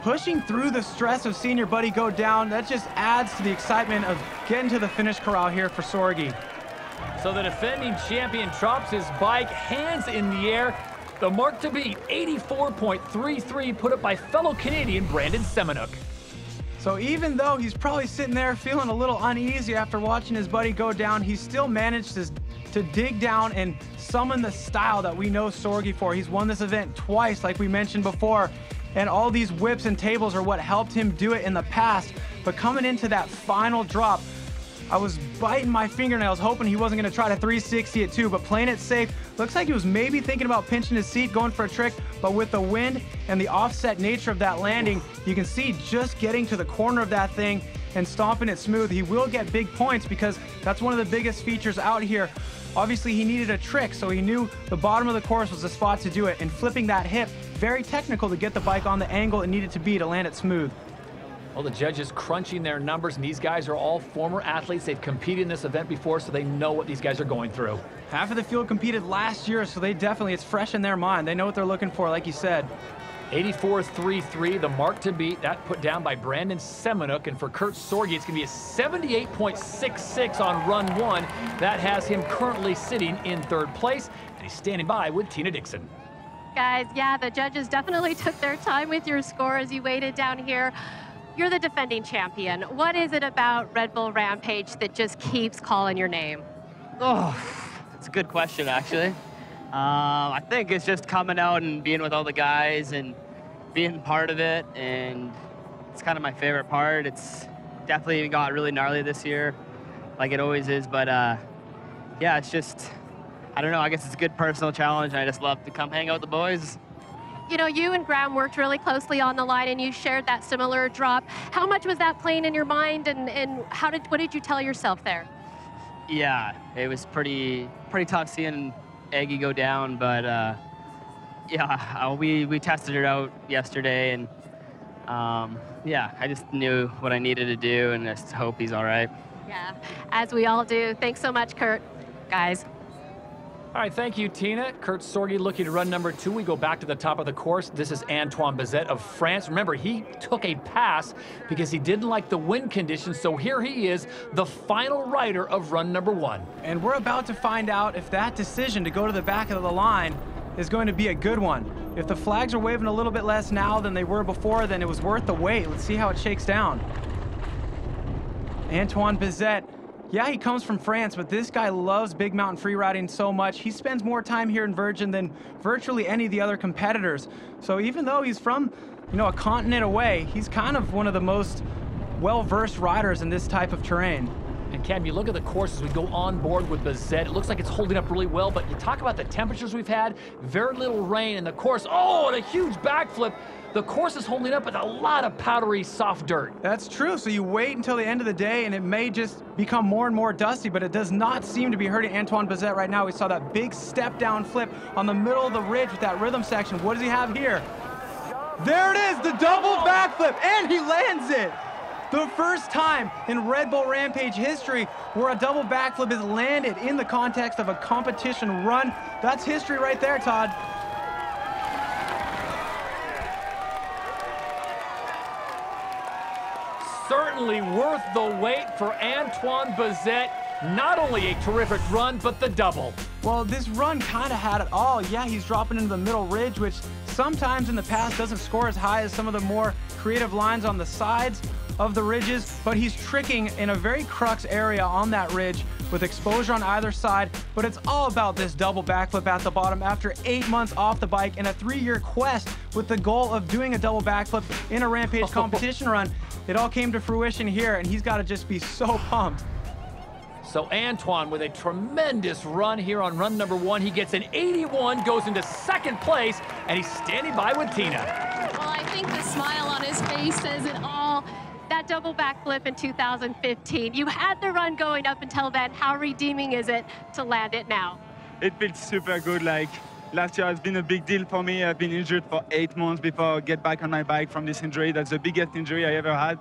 Pushing through the stress of seeing your buddy go down, that just adds to the excitement of getting to the finish corral here for Sorge. So the defending champion drops his bike, hands in the air. The mark to beat, eighty-four point three three, put up by fellow Canadian Brandon Semenuk. So even though he's probably sitting there feeling a little uneasy after watching his buddy go down, he still managed to, to dig down and summon the style that we know Sorge for. He's won this event twice, like we mentioned before, and all these whips and tables are what helped him do it in the past. But coming into that final drop, I was biting my fingernails, hoping he wasn't going to try to three sixty it too, but playing it safe. Looks like he was maybe thinking about pinching his seat, going for a trick, but with the wind and the offset nature of that landing, you can see just getting to the corner of that thing and stomping it smooth. He will get big points because that's one of the biggest features out here. Obviously, he needed a trick, so he knew the bottom of the course was the spot to do it, and flipping that hip, very technical to get the bike on the angle it needed to be to land it smooth. Well, the judges crunching their numbers, and these guys are all former athletes. They've competed in this event before, so they know what these guys are going through. Half of the field competed last year, so they definitely, it's fresh in their mind. They know what they're looking for, like you said. eighty-four point three three, the mark to beat. That put down by Brandon Semenuk, and for Kurt Sorge, it's going to be a seventy-eight point six six on run one. That has him currently sitting in third place, and he's standing by with Tina Dixon. Guys, yeah, the judges definitely took their time with your score as you waited down here. You're the defending champion. What is it about Red Bull Rampage that just keeps calling your name? Oh, that's a good question, actually. uh, I think it's just coming out and being with all the guys and being part of it, and it's kind of my favorite part. It's definitely got really gnarly this year, like it always is, but uh, yeah, it's just, I don't know, I guess it's a good personal challenge, and I just love to come hang out with the boys. You know, you and Graham worked really closely on the line, and you shared that similar drop. How much was that playing in your mind, and, and how did what did you tell yourself there? Yeah, it was pretty pretty tough seeing Aggie go down, but uh, yeah, we we tested it out yesterday, and um, yeah, I just knew what I needed to do, and just hope he's all right. Yeah, as we all do. Thanks so much, Kurt, guys. All right, thank you, Tina. Kurt Sorge looking to run number two. We go back to the top of the course. This is Antoine Bizet of France. Remember, he took a pass because he didn't like the wind conditions, so here he is, the final rider of run number one. And we're about to find out if that decision to go to the back of the line is going to be a good one. If the flags are waving a little bit less now than they were before, then it was worth the wait. Let's see how it shakes down. Antoine Bizet. Yeah, he comes from France, but this guy loves big mountain freeriding so much. He spends more time here in Virgin than virtually any of the other competitors. So even though he's from, you know, a continent away, he's kind of one of the most well-versed riders in this type of terrain. And Cam, you look at the course as we go on board with Bizet. It looks like it's holding up really well, but you talk about the temperatures we've had, very little rain, and the course, oh, and a huge backflip. The course is holding up with a lot of powdery, soft dirt. That's true. So you wait until the end of the day, and it may just become more and more dusty, but it does not seem to be hurting Antoine Bizet right now. We saw that big step-down flip on the middle of the ridge with that rhythm section. What does he have here? There it is, the double backflip, and he lands it. The first time in Red Bull Rampage history where a double backflip is landed in the context of a competition run. That's history right there, Todd. certainly worth the wait for Antoine Bizet. Not only a terrific run, but the double. Well, this run kind of had it all. Yeah, he's dropping into the middle ridge, which sometimes in the past doesn't score as high as some of the more creative lines on the sides of the ridges, but he's tricking in a very crux area on that ridge with exposure on either side. But it's all about this double backflip at the bottom after eight months off the bike and a three-year quest with the goal of doing a double backflip in a Rampage competition run. It all came to fruition here, and he's got to just be so pumped. So Antoine with a tremendous run here on run number one. He gets an eighty-one, goes into second place, and he's standing by with Tina. Well, I think the smile on his face says it all. That double backflip in two thousand fifteen. You had the run going up until then. How redeeming is it to land it now? It feels super good. Like last year, it's been a big deal for me. I've been injured for eight months before I get back on my bike from this injury. That's the biggest injury I ever had.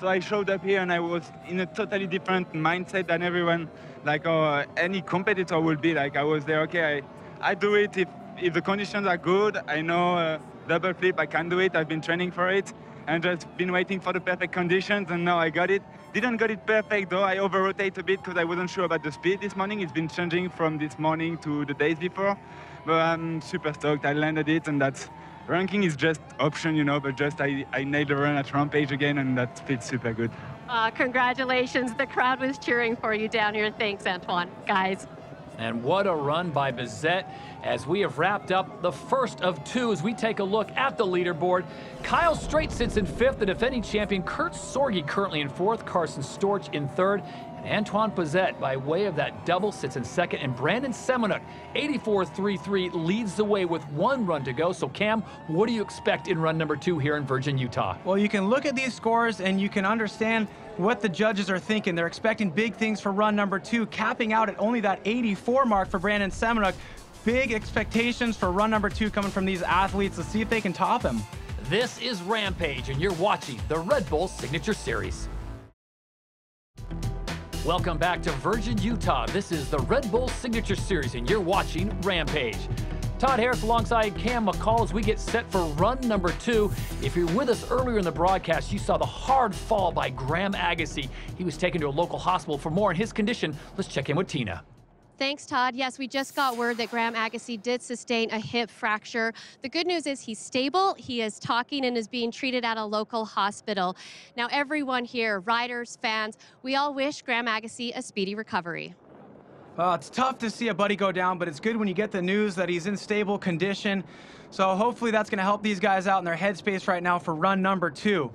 So I showed up here and I was in a totally different mindset than everyone, like uh, any competitor would be. Like I was there, okay, I, I do it if, if the conditions are good. I know uh, double flip, I can do it. I've been training for it and just been waiting for the perfect conditions, and now I got it. Didn't got it perfect though. I over-rotate a bit because I wasn't sure about the speed this morning. It's been changing from this morning to the days before, but I'm super stoked. I landed it, and that's ranking is just option, you know, but just I, I nailed the run at Rampage again, and that feels super good. Uh, congratulations. The crowd was cheering for you down here. Thanks, Antoine. Guys. And what a run by Bizet as we have wrapped up the first of two as we take a look at the leaderboard. Kyle Strait sits in fifth, the defending champion. Kurt Sorge currently in fourth, Carson Storch in third. Antoine Bizet, by way of that double, sits in second, and Brandon Semenuk, eighty-four thirty-three, leads the way with one run to go. So, Cam, what do you expect in run number two here in Virgin, Utah? Well, you can look at these scores, and you can understand what the judges are thinking. They're expecting big things for run number two, capping out at only that eighty-four mark for Brandon Semenuk. Big expectations for run number two coming from these athletes. Let's see if they can top him. This is Rampage, and you're watching the Red Bull Signature Series. Welcome back to Virgin, Utah. This is the Red Bull Signature Series, and you're watching Rampage. Todd Harris alongside Cam McCaul as we get set for run number two. If you're with us earlier in the broadcast, you saw the hard fall by Graham Agassiz. He was taken to a local hospital. For more on his condition, let's check in with Tina. Thanks, Todd. Yes, we just got word that Graham Agassiz did sustain a hip fracture. The good news is he's stable, he is talking, and is being treated at a local hospital. Now, everyone here, riders, fans, we all wish Graham Agassiz a speedy recovery. Uh, it's tough to see a buddy go down, but it's good when you get the news that he's in stable condition. So hopefully that's going to help these guys out in their headspace right now for run number two.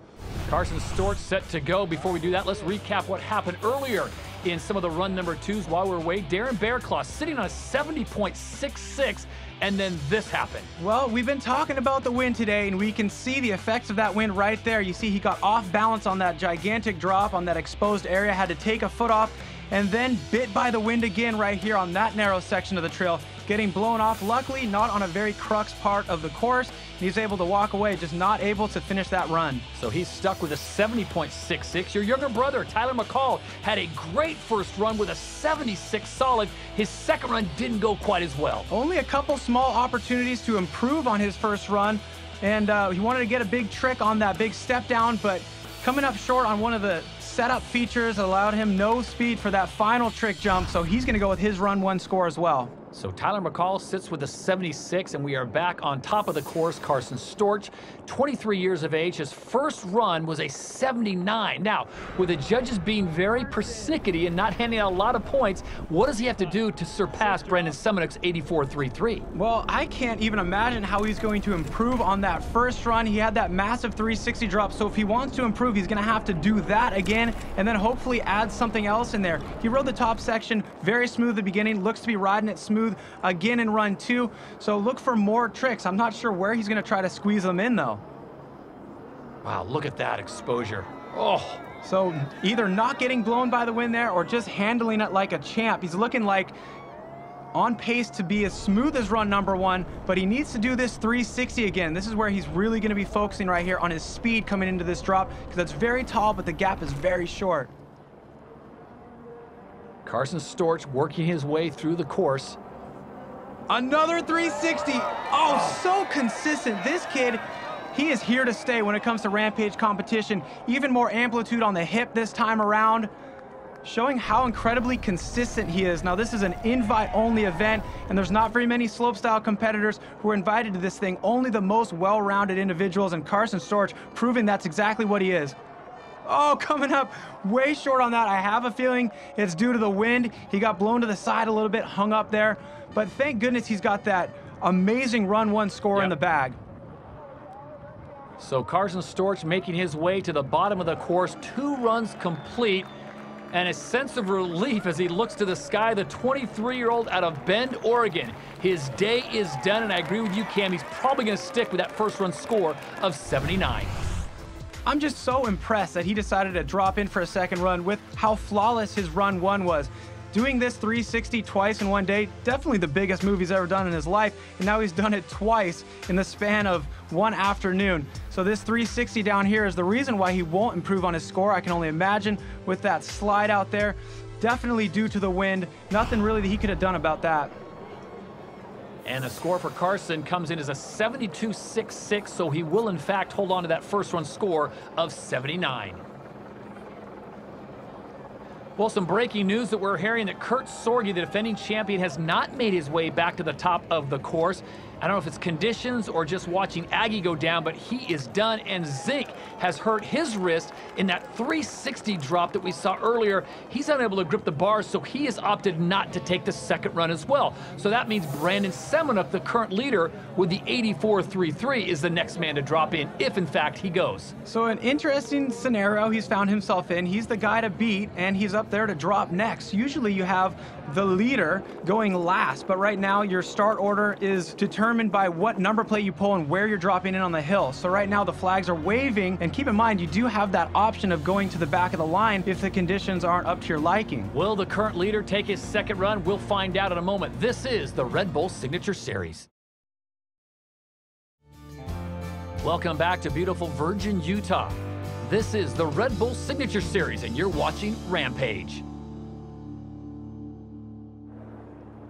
Carson Storch set to go. Before we do that, let's recap what happened earlier in some of the run number twos while we're away. Darren Berrecloth sitting on a seventy point six six, and then this happened. Well, we've been talking about the wind today, and we can see the effects of that wind right there. You see he got off balance on that gigantic drop on that exposed area, had to take a foot off, and then bit by the wind again right here on that narrow section of the trail, getting blown off. Luckily, not on a very crux part of the course. He's able to walk away, just not able to finish that run. So he's stuck with a seventy point six six. Your younger brother, Tyler McCaul, had a great first run with a seventy-six solid. His second run didn't go quite as well. Only a couple small opportunities to improve on his first run, and uh, he wanted to get a big trick on that big step down, but coming up short on one of the setup features allowed him no speed for that final trick jump, so he's going to go with his run one score as well. So Tyler McCaul sits with a seventy-six, and we are back on top of the course. Carson Storch, twenty-three years of age. His first run was a seventy-nine. Now, with the judges being very persnickety and not handing out a lot of points, what does he have to do to surpass Brandon Semenuk's eighty-four thirty-three? Well, I can't even imagine how he's going to improve on that first run. He had that massive three sixty drop, so if he wants to improve, he's going to have to do that again and then hopefully add something else in there. He rode the top section very smooth at the beginning, looks to be riding it smooth again in run two, so look for more tricks. I'm not sure where he's going to try to squeeze them in, though. Wow, look at that exposure. Oh, so either not getting blown by the wind there or just handling it like a champ. He's looking like on pace to be as smooth as run number one, but he needs to do this three sixty again. This is where he's really going to be focusing right here on his speed coming into this drop, because that's very tall, but the gap is very short. Carson Storch working his way through the course. Another three sixty. Oh, so consistent. This kid, He is here to stay when it comes to Rampage competition. Even more amplitude on the hip this time around, showing how incredibly consistent he is. Now, this is an invite-only event, and there's not very many slopestyle competitors who are invited to this thing, only the most well-rounded individuals, and Carson Storch proving that's exactly what he is. Oh, coming up way short on that. I have a feeling it's due to the wind. He got blown to the side a little bit, hung up there, but thank goodness he's got that amazing run one score yep. in the bag. So Carson Storch making his way to the bottom of the course, two runs complete, and a sense of relief as he looks to the sky, the twenty-three-year-old out of Bend, Oregon. His day is done, and I agree with you, Cam. He's probably going to stick with that first run score of seventy-nine. I'm just so impressed that he decided to drop in for a second run with how flawless his run one was. Doing this three sixty twice in one day, definitely the biggest move he's ever done in his life, and now he's done it twice in the span of one afternoon. So this three sixty down here is the reason why he won't improve on his score, I can only imagine, with that slide out there. Definitely due to the wind, nothing really that he could have done about that. And the score for Carson comes in as a seventy-two sixty-six, so he will in fact hold on to that first run score of seventy-nine. Well, some breaking news that we're hearing that Kurt Sorge, the defending champion, has not made his way back to the top of the course. I don't know if it's conditions or just watching Aggie go down, but he is done, and Zink has hurt his wrist in that three sixty drop that we saw earlier. He's unable to grip the bars, so he has opted not to take the second run as well. So that means Brandon Semenuk, the current leader with the eighty-four thirty-three, is the next man to drop in, if in fact he goes. So an interesting scenario he's found himself in. He's the guy to beat, and he's up there to drop next. Usually you have the leader going last, but right now your start order is determined by what number plate you pull and where you're dropping in on the hill. So right now the flags are waving, and keep in mind you do have that option of going to the back of the line if the conditions aren't up to your liking. Will the current leader take his second run? We'll find out in a moment. This is the Red Bull Signature Series. Welcome back to beautiful Virgin, Utah. This is the Red Bull Signature Series, and you're watching Rampage.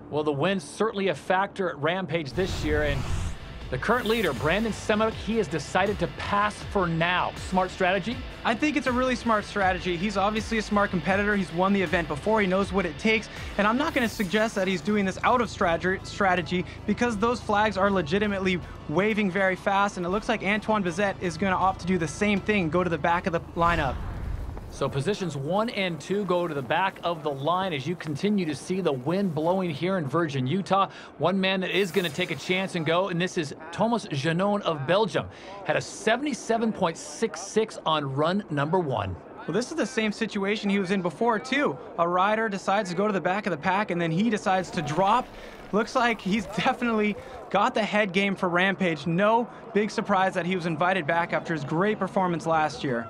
Well, the wind's certainly a factor at Rampage this year, and the current leader, Brandon Semenuk, he has decided to pass for now. Smart strategy? I think it's a really smart strategy. He's obviously a smart competitor. He's won the event before. He knows what it takes, and I'm not going to suggest that he's doing this out of strategy because those flags are legitimately waving very fast, and it looks like Antoine Bizet is going to opt to do the same thing, go to the back of the lineup. So positions one and two go to the back of the line as you continue to see the wind blowing here in Virgin, Utah. One man that is going to take a chance and go, and this is Thomas Genon of Belgium. Had a seventy-seven sixty-six on run number one. Well, this is the same situation he was in before, too. A rider decides to go to the back of the pack, and then he decides to drop. Looks like he's definitely got the head game for Rampage. No big surprise that he was invited back after his great performance last year.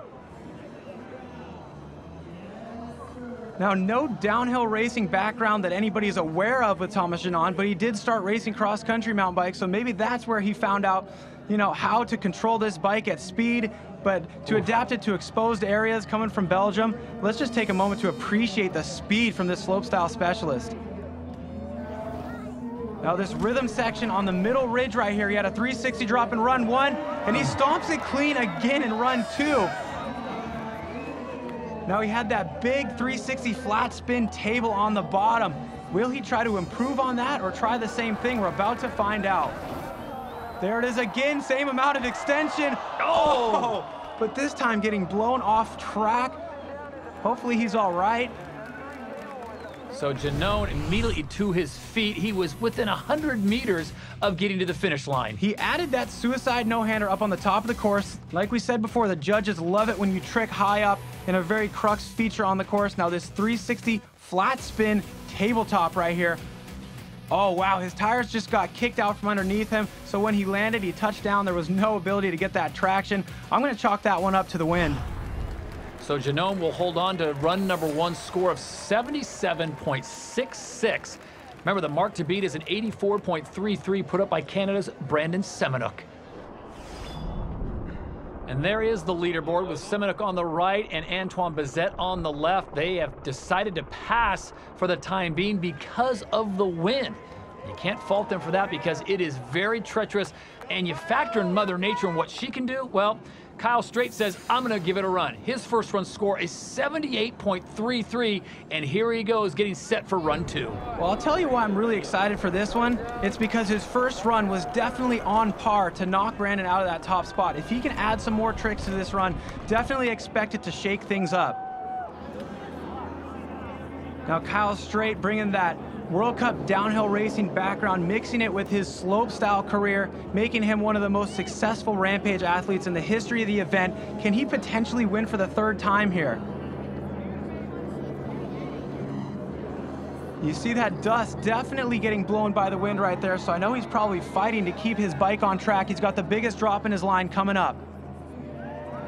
Now, no downhill racing background that anybody is aware of with Thomas Genon, but he did start racing cross-country mountain bikes, so maybe that's where he found out, you know, how to control this bike at speed, but to Oof. adapt it to exposed areas coming from Belgium. Let's just take a moment to appreciate the speed from this slopestyle specialist. Now, this rhythm section on the middle ridge right here, he had a three sixty drop in run one, and he stomps it clean again in run two. Now, he had that big three sixty flat spin table on the bottom. Will he try to improve on that or try the same thing? We're about to find out. There it is again, same amount of extension. Oh! But this time getting blown off track. Hopefully he's all right. So Genon immediately to his feet. He was within one hundred meters of getting to the finish line. He added that suicide no-hander up on the top of the course. Like we said before, the judges love it when you trick high up in a very crux feature on the course. Now this three sixty flat spin tabletop right here. Oh, wow, his tires just got kicked out from underneath him. So when he landed, he touched down. There was no ability to get that traction. I'm going to chalk that one up to the wind. So Genon will hold on to run number one score of seventy-seven sixty-six. Remember, the mark to beat is an eighty-four thirty-three put up by Canada's Brandon Semenuk. And there is the leaderboard with Semenuk on the right and Antoine Bizet on the left. They have decided to pass for the time being because of the wind. You can't fault them for that because it is very treacherous, and you factor in Mother Nature and what she can do. Well, Kyle Strait says, I'm gonna give it a run. His first run score is seventy-eight point three three, and here he goes, getting set for run two. Well, I'll tell you why I'm really excited for this one. It's because his first run was definitely on par to knock Brandon out of that top spot. If he can add some more tricks to this run, definitely expect it to shake things up. Now Kyle Strait bringing that World Cup downhill racing background, mixing it with his slopestyle career, making him one of the most successful Rampage athletes in the history of the event. Can he potentially win for the third time here? You see that dust definitely getting blown by the wind right there, so I know he's probably fighting to keep his bike on track. He's got the biggest drop in his line coming up.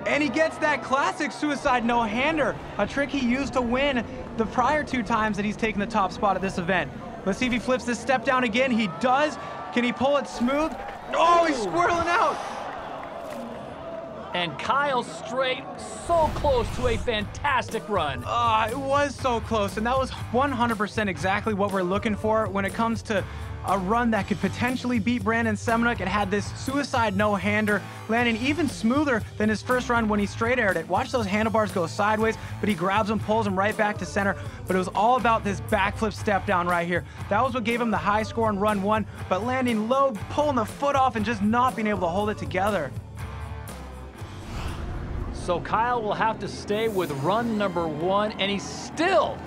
And he gets that classic suicide no-hander, a trick he used to win the prior two times that he's taken the top spot at this event. Let's see if he flips this step down again. He does. Can he pull it smooth? Oh, he's squirreling out. And Kyle Strait so close to a fantastic run. Ah, uh, it was so close, and that was one hundred percent exactly what we're looking for when it comes to a run that could potentially beat Brandon Semenuk. It had this suicide no-hander landing even smoother than his first run when he straight-aired it. Watch those handlebars go sideways, but he grabs them, pulls them right back to center. But it was all about this backflip step down right here. That was what gave him the high score in run one, but landing low, pulling the foot off, and just not being able to hold it together. So Kyle will have to stay with run number one, and he's still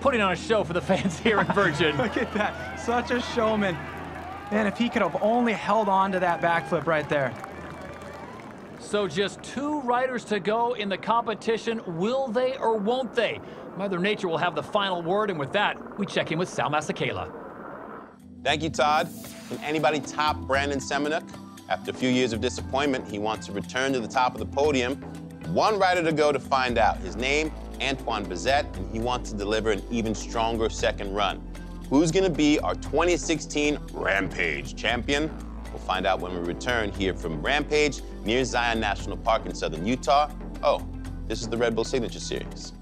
putting on a show for the fans here in Virgin. Look at that, such a showman. Man, if he could have only held on to that backflip right there. So just two riders to go in the competition. Will they or won't they? Mother Nature will have the final word, and with that, we check in with Sal Masekela. Thank you, Todd. Can anybody top Brandon Semenuk? After a few years of disappointment, he wants to return to the top of the podium. One rider to go to find out. His name, Antoine Bizet, and he wants to deliver an even stronger second run. Who's gonna be our twenty sixteen Rampage champion? We'll find out when we return here from Rampage near Zion National Park in southern Utah. Oh, this is the Red Bull Signature Series.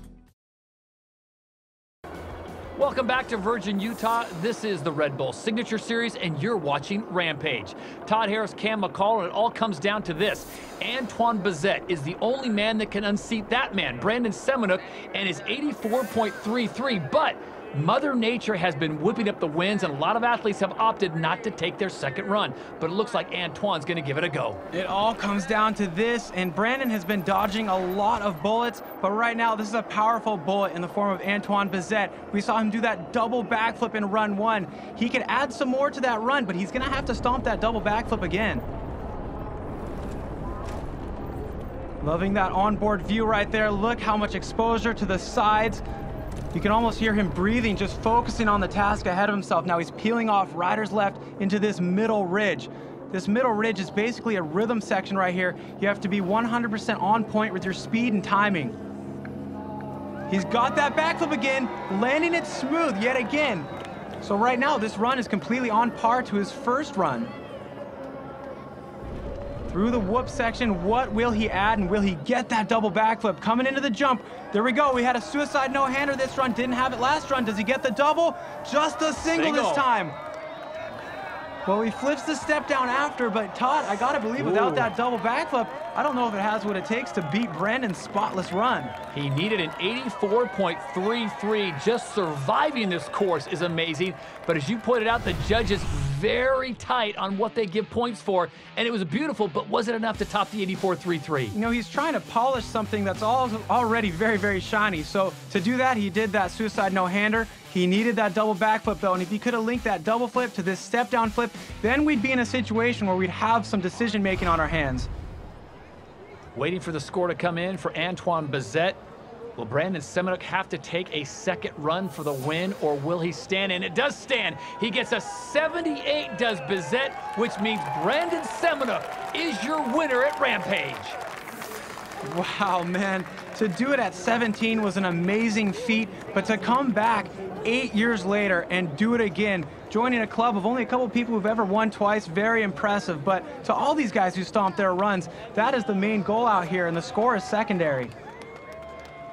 Welcome back to Virgin, Utah. This is the Red Bull Signature Series, and you're watching Rampage. Todd Harris, Cam McCaul, and it all comes down to this. Antoine Bizet is the only man that can unseat that man, Brandon Semenuk, and his eighty-four point three three. But Mother Nature has been whipping up the winds, and a lot of athletes have opted not to take their second run. But it looks like Antoine's going to give it a go. It all comes down to this, and Brandon has been dodging a lot of bullets. But right now, this is a powerful bullet in the form of Antoine Bizet. We saw him do that double backflip in run one. He could add some more to that run, but he's going to have to stomp that double backflip again. Loving that onboard view right there. Look how much exposure to the sides. You can almost hear him breathing, just focusing on the task ahead of himself. Now he's peeling off rider's left into this middle ridge. This middle ridge is basically a rhythm section right here. You have to be one hundred percent on point with your speed and timing. He's got that backflip again, landing it smooth yet again. So right now, this run is completely on par to his first run. Through the whoop section, what will he add, and will he get that double backflip? Coming into the jump, there we go. We had a suicide no-hander this run, didn't have it last run. Does he get the double? Just a single, single. this time. Well, he flips the step down after, but Todd, I gotta believe without Ooh. that double backflip, I don't know if it has what it takes to beat Brandon's spotless run. He needed an eighty-four point three three. Just surviving this course is amazing, but as you pointed out, the judges very tight on what they give points for, and it was beautiful, but wasn't enough to top the eighty-four point three three. You know, he's trying to polish something that's all already very, very shiny, so to do that, he did that suicide no-hander. He needed that double backflip, though, and if he could have linked that double flip to this step-down flip, then we'd be in a situation where we'd have some decision-making on our hands. Waiting for the score to come in for Antoine Bizet. Will Brandon Semenuk have to take a second run for the win, or will he stand? And it does stand. He gets a seventy-eight, does Bizet, which means Brandon Semenuk is your winner at Rampage. Wow, man. To do it at seventeen was an amazing feat, but to come back eight years later and do it again, joining a club of only a couple people who've ever won twice, very impressive. But to all these guys who stomped their runs, that is the main goal out here, and the score is secondary.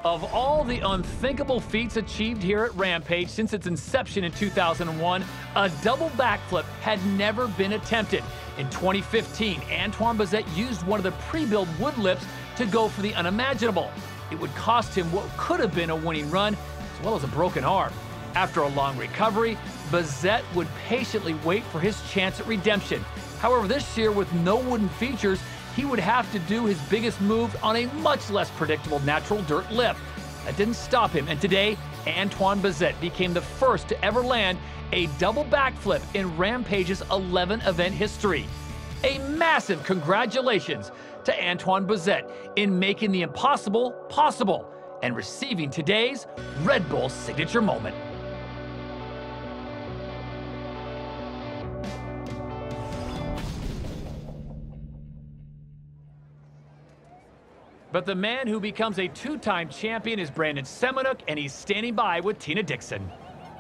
Of all the unthinkable feats achieved here at Rampage since its inception in two thousand one, a double backflip had never been attempted. In twenty fifteen, Antoine Bizet used one of the pre-built wood lips to go for the unimaginable. It would cost him what could have been a winning run, as well as a broken arm. After a long recovery, Bizet would patiently wait for his chance at redemption. However, this year, with no wooden features, he would have to do his biggest move on a much less predictable natural dirt lift. That didn't stop him, and today, Antoine Bizet became the first to ever land a double backflip in Rampage's eleven event history. A massive congratulations to Antoine Bizet in making the impossible possible and receiving today's Red Bull Signature Moment. But the man who becomes a two-time champion is Brandon Semenuk, and he's standing by with Tina Dixon.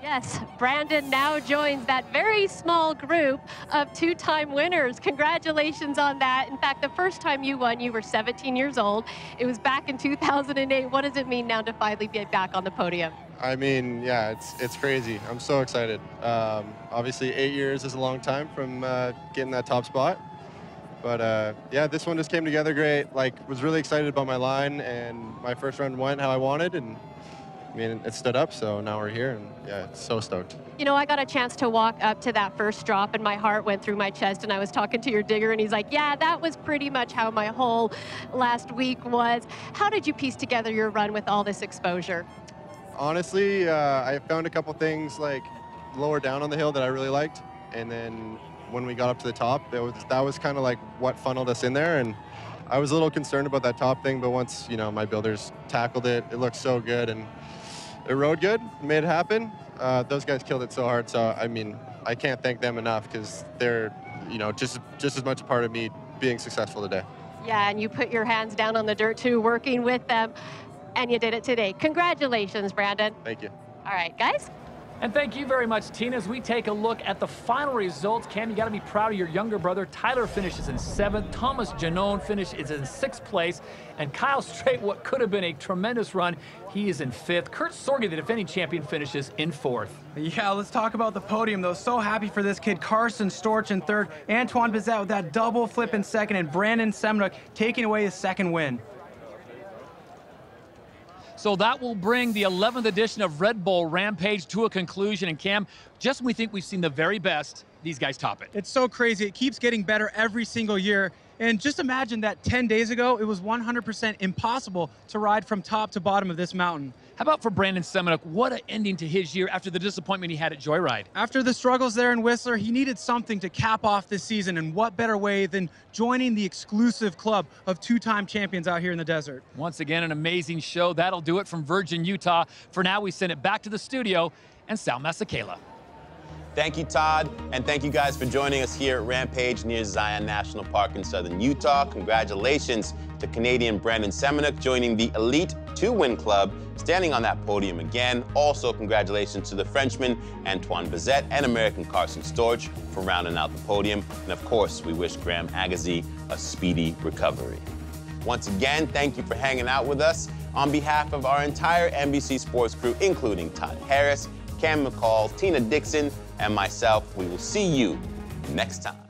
Yes, Brandon now joins that very small group of two-time winners. Congratulations on that. In fact, the first time you won, you were seventeen years old. It was back in two thousand eight. What does it mean now to finally get back on the podium? I mean, yeah, it's, it's crazy. I'm so excited. Um, obviously, eight years is a long time from uh, getting that top spot. But uh, yeah, this one just came together great. Like, was really excited about my line, and my first run went how I wanted, and I mean, it stood up, so now we're here, and yeah, it's so stoked. You know, I got a chance to walk up to that first drop, and my heart went through my chest, and I was talking to your digger, and he's like, yeah, that was pretty much how my whole last week was. How did you piece together your run with all this exposure? Honestly, uh, I found a couple things, like, lower down on the hill that I really liked, and then when we got up to the top, that was, that was kind of like what funneled us in there, and I was a little concerned about that top thing, but once, you know, my builders tackled it, it looked so good, and it rode good, made it happen. Uh, those guys killed it so hard, so I mean, I can't thank them enough because they're, you know, just just as much a part of me being successful today. Yeah, and you put your hands down on the dirt too, working with them, and you did it today. Congratulations, Brandon. Thank you. All right, guys. And thank you very much, Tina. As we take a look at the final results, Cam, you got to be proud of your younger brother. Tyler finishes in seventh. Thomas Genon finishes in sixth place. And Kyle Strait, what could have been a tremendous run, he is in fifth. Kurt Sorge, the defending champion, finishes in fourth. Yeah, let's talk about the podium, though. So happy for this kid. Carson Storch in third. Antoine Bizet with that double flip in second. And Brandon Semenuk taking away his second win. So that will bring the eleventh edition of Red Bull Rampage to a conclusion. And Cam, just when we think we've seen the very best, these guys top it. It's so crazy. It keeps getting better every single year. And just imagine that ten days ago, it was one hundred percent impossible to ride from top to bottom of this mountain. How about for Brandon Semenuk? What an ending to his year after the disappointment he had at Joyride. After the struggles there in Whistler, he needed something to cap off this season, and what better way than joining the exclusive club of two-time champions out here in the desert. Once again, an amazing show. That'll do it from Virgin, Utah. For now, we send it back to the studio and Sal Masekela. Thank you, Todd, and thank you guys for joining us here at Rampage near Zion National Park in southern Utah. Congratulations to Canadian Brandon Semenuk joining the elite two-win club, standing on that podium again. Also, congratulations to the Frenchman Antoine Bizet and American Carson Storch for rounding out the podium. And of course, we wish Graham Agassiz a speedy recovery. Once again, thank you for hanging out with us. On behalf of our entire N B C Sports crew, including Todd Harris, Cam McCaul, Tina Dixon, and myself, we will see you next time.